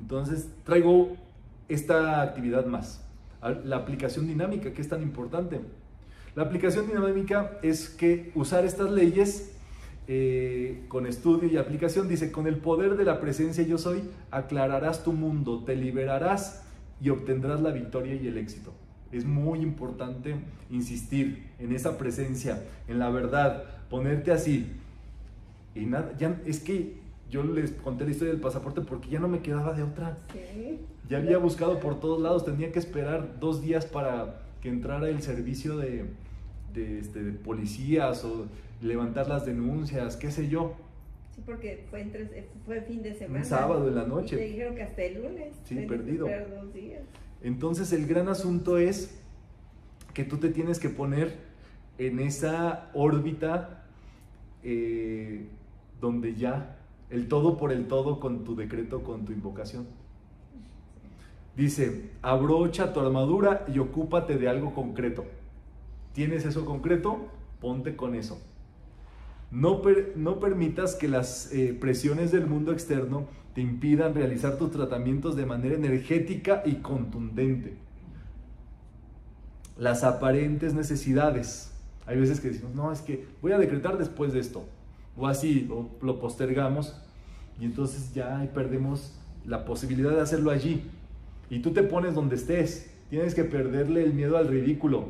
Entonces traigo esta actividad más, la aplicación dinámica, que es tan importante. La aplicación dinámica es que usar estas leyes con estudio y aplicación. Dice, con el poder de la presencia yo soy, aclararás tu mundo, te liberarás y obtendrás la victoria y el éxito. Es muy importante insistir en esa presencia, en la verdad, ponerte así. Y nada, ya, es que yo les conté la historia del pasaporte porque ya no me quedaba de otra. ¿Sí? Ya había buscado por todos lados, tenía que esperar 2 días para que entrara el servicio de policías o levantar las denuncias, qué sé yo. Sí, porque fue fin de semana. Un sábado en la noche. Y te dijeron que hasta el lunes. Sí, perdido. Esperar 2 días. Entonces el gran asunto es que tú te tienes que poner en esa órbita donde ya... el todo por el todo con tu decreto, con tu invocación. Dice, abrocha tu armadura y ocúpate de algo concreto. ¿Tienes eso concreto? Ponte con eso. No permitas que las presiones del mundo externo te impidan realizar tus tratamientos de manera energética y contundente. Las aparentes necesidades. Hay veces que decimos, no, es que voy a decretar después de esto. O así, o lo postergamos y entonces ya perdemos la posibilidad de hacerlo allí. Y tú te pones donde estés, tienes que perderle el miedo al ridículo.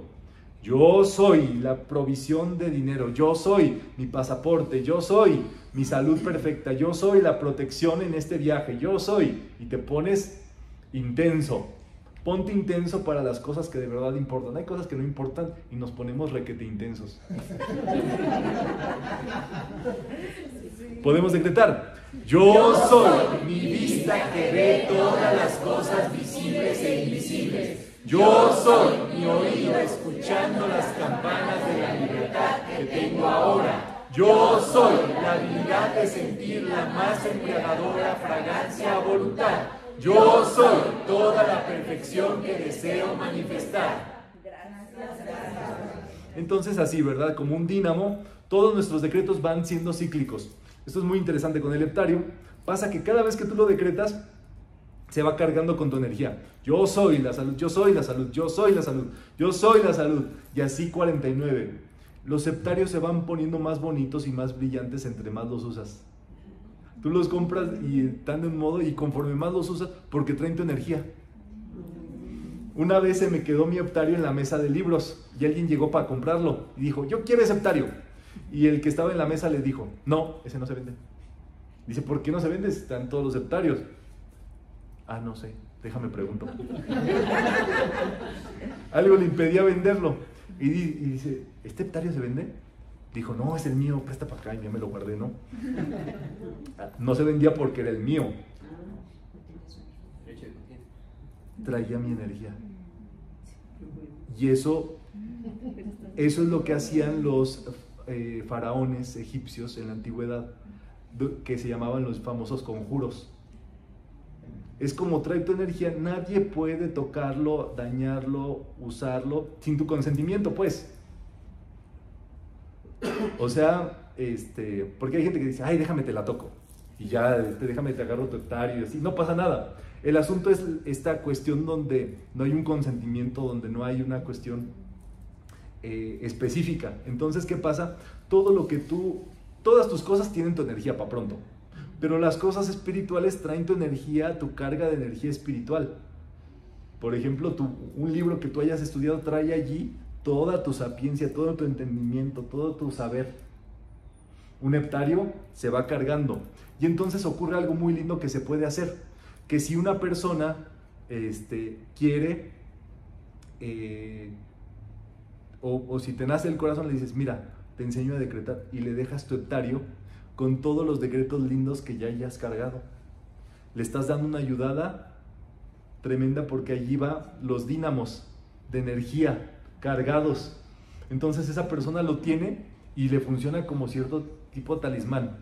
Yo soy la provisión de dinero, yo soy mi pasaporte, yo soy mi salud perfecta, yo soy la protección en este viaje, yo soy. Y te pones intenso, ponte intenso para las cosas que de verdad importan. Hay cosas que no importan y nos ponemos requete intensos. Podemos decretar, yo soy mi vista que ve todas las cosas visibles e invisibles. Yo soy mi oído escuchando las campanas de la libertad que tengo ahora. Yo soy la habilidad de sentir la más embriagadora fragancia a voluntad. Yo soy toda la perfección que deseo manifestar. Entonces así, ¿verdad? Como un dínamo, todos nuestros decretos van siendo cíclicos. Esto es muy interesante con el heptario. Pasa que cada vez que tú lo decretas, se va cargando con tu energía. Yo soy la salud, yo soy la salud, yo soy la salud, yo soy la salud. Y así 49. Los heptarios se van poniendo más bonitos y más brillantes entre más los usas. Tú los compras y están de un modo y conforme más los usas, porque traen tu energía. Una vez se me quedó mi heptario en la mesa de libros y alguien llegó para comprarlo y dijo, yo quiero ese heptario. Y el que estaba en la mesa le dijo, no, ese no se vende. Dice, ¿por qué no se vende? Están todos los heptarios. Ah, no sé, déjame preguntar. Algo le impedía venderlo. Y dice, ¿este heptario se vende? Dijo, no, es el mío, presta para acá, y ya me lo guardé, ¿no? No se vendía porque era el mío. Traía mi energía. Y eso es lo que hacían los faraones egipcios en la antigüedad, que se llamaban los famosos conjuros. Es como trae tu energía, nadie puede tocarlo, dañarlo, usarlo, sin tu consentimiento, pues. O sea, porque hay gente que dice, ay, déjame te la toco, y ya, déjame te agarro tu hectárea, y así, no pasa nada. El asunto es esta cuestión donde no hay un consentimiento, donde no hay una cuestión específica. Entonces, ¿qué pasa? Todas tus cosas tienen tu energía para pronto, pero las cosas espirituales traen tu energía, tu carga de energía espiritual. Por ejemplo, un libro que tú hayas estudiado trae allí toda tu sapiencia, todo tu entendimiento, todo tu saber. Un heptario se va cargando. Y entonces ocurre algo muy lindo que se puede hacer, que si una persona quiere, o si te nace el corazón, le dices, mira, te enseño a decretar, y le dejas tu heptario con todos los decretos lindos que ya hayas cargado. Le estás dando una ayudada tremenda, porque allí va los dínamos de energía cargados. Entonces esa persona lo tiene y le funciona como cierto tipo de talismán.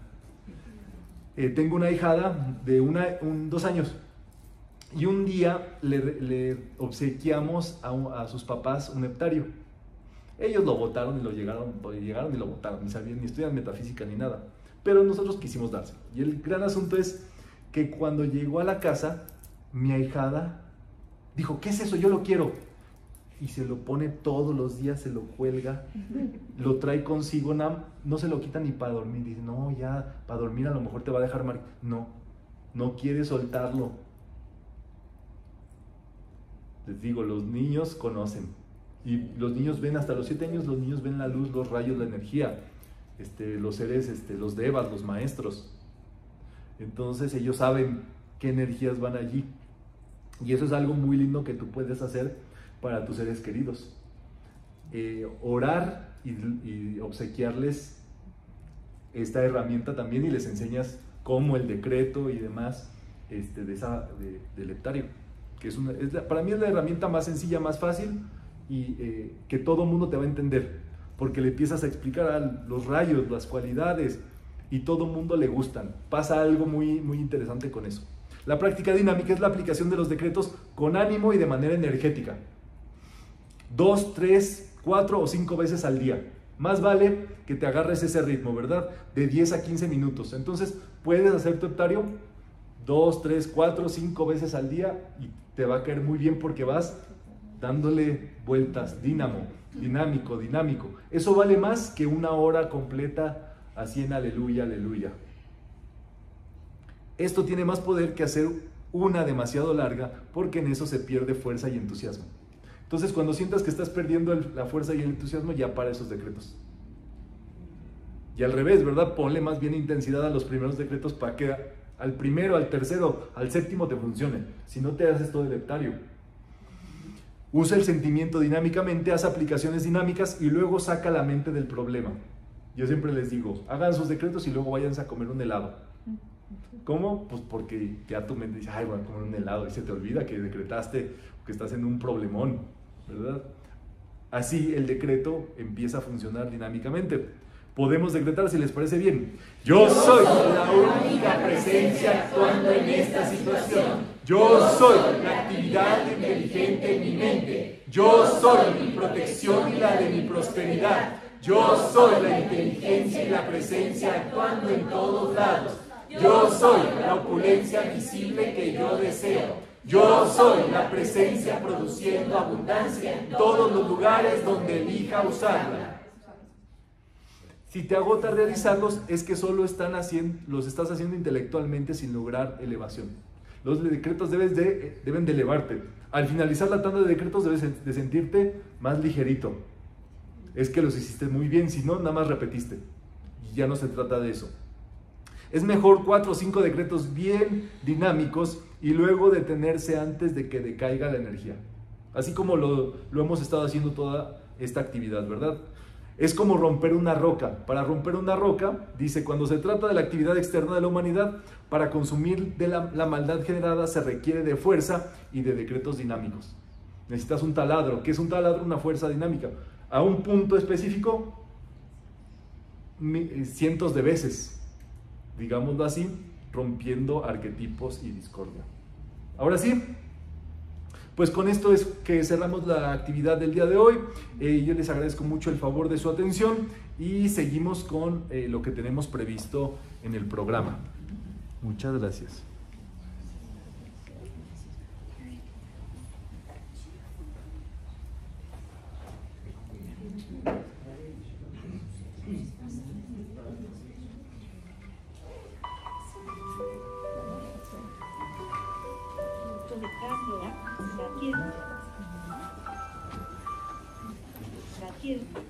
Tengo una ahijada de 2 años, y un día le obsequiamos a sus papás un heptario. Ellos lo votaron y llegaron y lo votaron, ni sabían, ni estudian metafísica ni nada, pero nosotros quisimos dárselo. Y el gran asunto es que cuando llegó a la casa, mi ahijada dijo, ¿qué es eso? Yo lo quiero. Y se lo pone todos los días, se lo cuelga, lo trae consigo, no se lo quita ni para dormir. Dice, no, ya, para dormir a lo mejor te va a dejar marcar. No, no quiere soltarlo. Les digo, los niños conocen. Y los niños ven, hasta los 7 años, los niños ven la luz, los rayos, la energía, los seres, los devas, los maestros. Entonces ellos saben qué energías van allí. Y eso es algo muy lindo que tú puedes hacer para tus seres queridos. Orar y obsequiarles esta herramienta también, y les enseñas cómo el decreto y demás del heptario, que para mí es la herramienta más sencilla, más fácil, y que todo mundo te va a entender, porque le empiezas a explicar los rayos, las cualidades, y todo mundo le gustan. Pasa algo muy, muy interesante con eso. La práctica dinámica es la aplicación de los decretos con ánimo y de manera energética, 2, 3, 4 o 5 veces al día. Más vale que te agarres ese ritmo, ¿verdad? De 10 a 15 minutos. Entonces, puedes hacer tu heptario 2, 3, 4, 5 veces al día, y te va a caer muy bien, porque vas dándole vueltas, dinámico. Eso vale más que una hora completa así en aleluya, aleluya. Esto tiene más poder que hacer una demasiado larga, porque en eso se pierde fuerza y entusiasmo. Entonces, cuando sientas que estás perdiendo la fuerza y el entusiasmo, ya para esos decretos. Y al revés, ¿verdad? Ponle más bien intensidad a los primeros decretos, para que al primero, al tercero, al séptimo te funcione. Si no, te haces todo el heptario. Usa el sentimiento dinámicamente, haz aplicaciones dinámicas y luego saca la mente del problema. Yo siempre les digo, hagan sus decretos y luego váyanse a comer un helado. ¿Cómo? Pues porque ya tu mente dice, ay, voy a comer un helado, y se te olvida que decretaste, que estás en un problemón, ¿verdad? Así el decreto empieza a funcionar dinámicamente. Podemos decretar, si les parece bien. Yo soy la única presencia actuando en esta situación. Yo soy la actividad inteligente en mi mente. Yo soy mi protección y la de mi prosperidad. Yo soy la inteligencia y la presencia actuando en todos lados. Yo soy la opulencia visible que yo deseo. Yo soy la presencia produciendo abundancia en todos los lugares donde elija usarla. Si te agota realizarlos, es que solo los estás haciendo intelectualmente sin lograr elevación. Los decretos deben de elevarte. Al finalizar la tanda de decretos debes de sentirte más ligerito. Es que los hiciste muy bien, si no, nada más repetiste. Y ya no se trata de eso. Es mejor 4 o 5 decretos bien dinámicos y luego detenerse antes de que decaiga la energía. Así como lo hemos estado haciendo toda esta actividad, ¿verdad? Es como romper una roca. Para romper una roca, dice, cuando se trata de la actividad externa de la humanidad, para consumir de la maldad generada se requiere de fuerza y de decretos dinámicos. Necesitas un taladro. ¿Qué es un taladro? Una fuerza dinámica. A un punto específico, cientos de veces, digámoslo así, rompiendo arquetipos y discordia. Ahora sí, Pues con esto es que cerramos la actividad del día de hoy. Yo les agradezco mucho el favor de su atención y seguimos con lo que tenemos previsto en el programa. Muchas gracias.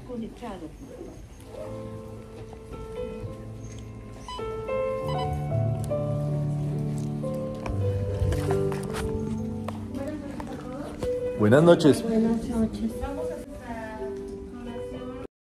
Conectado. Buenas noches. Buenas noches.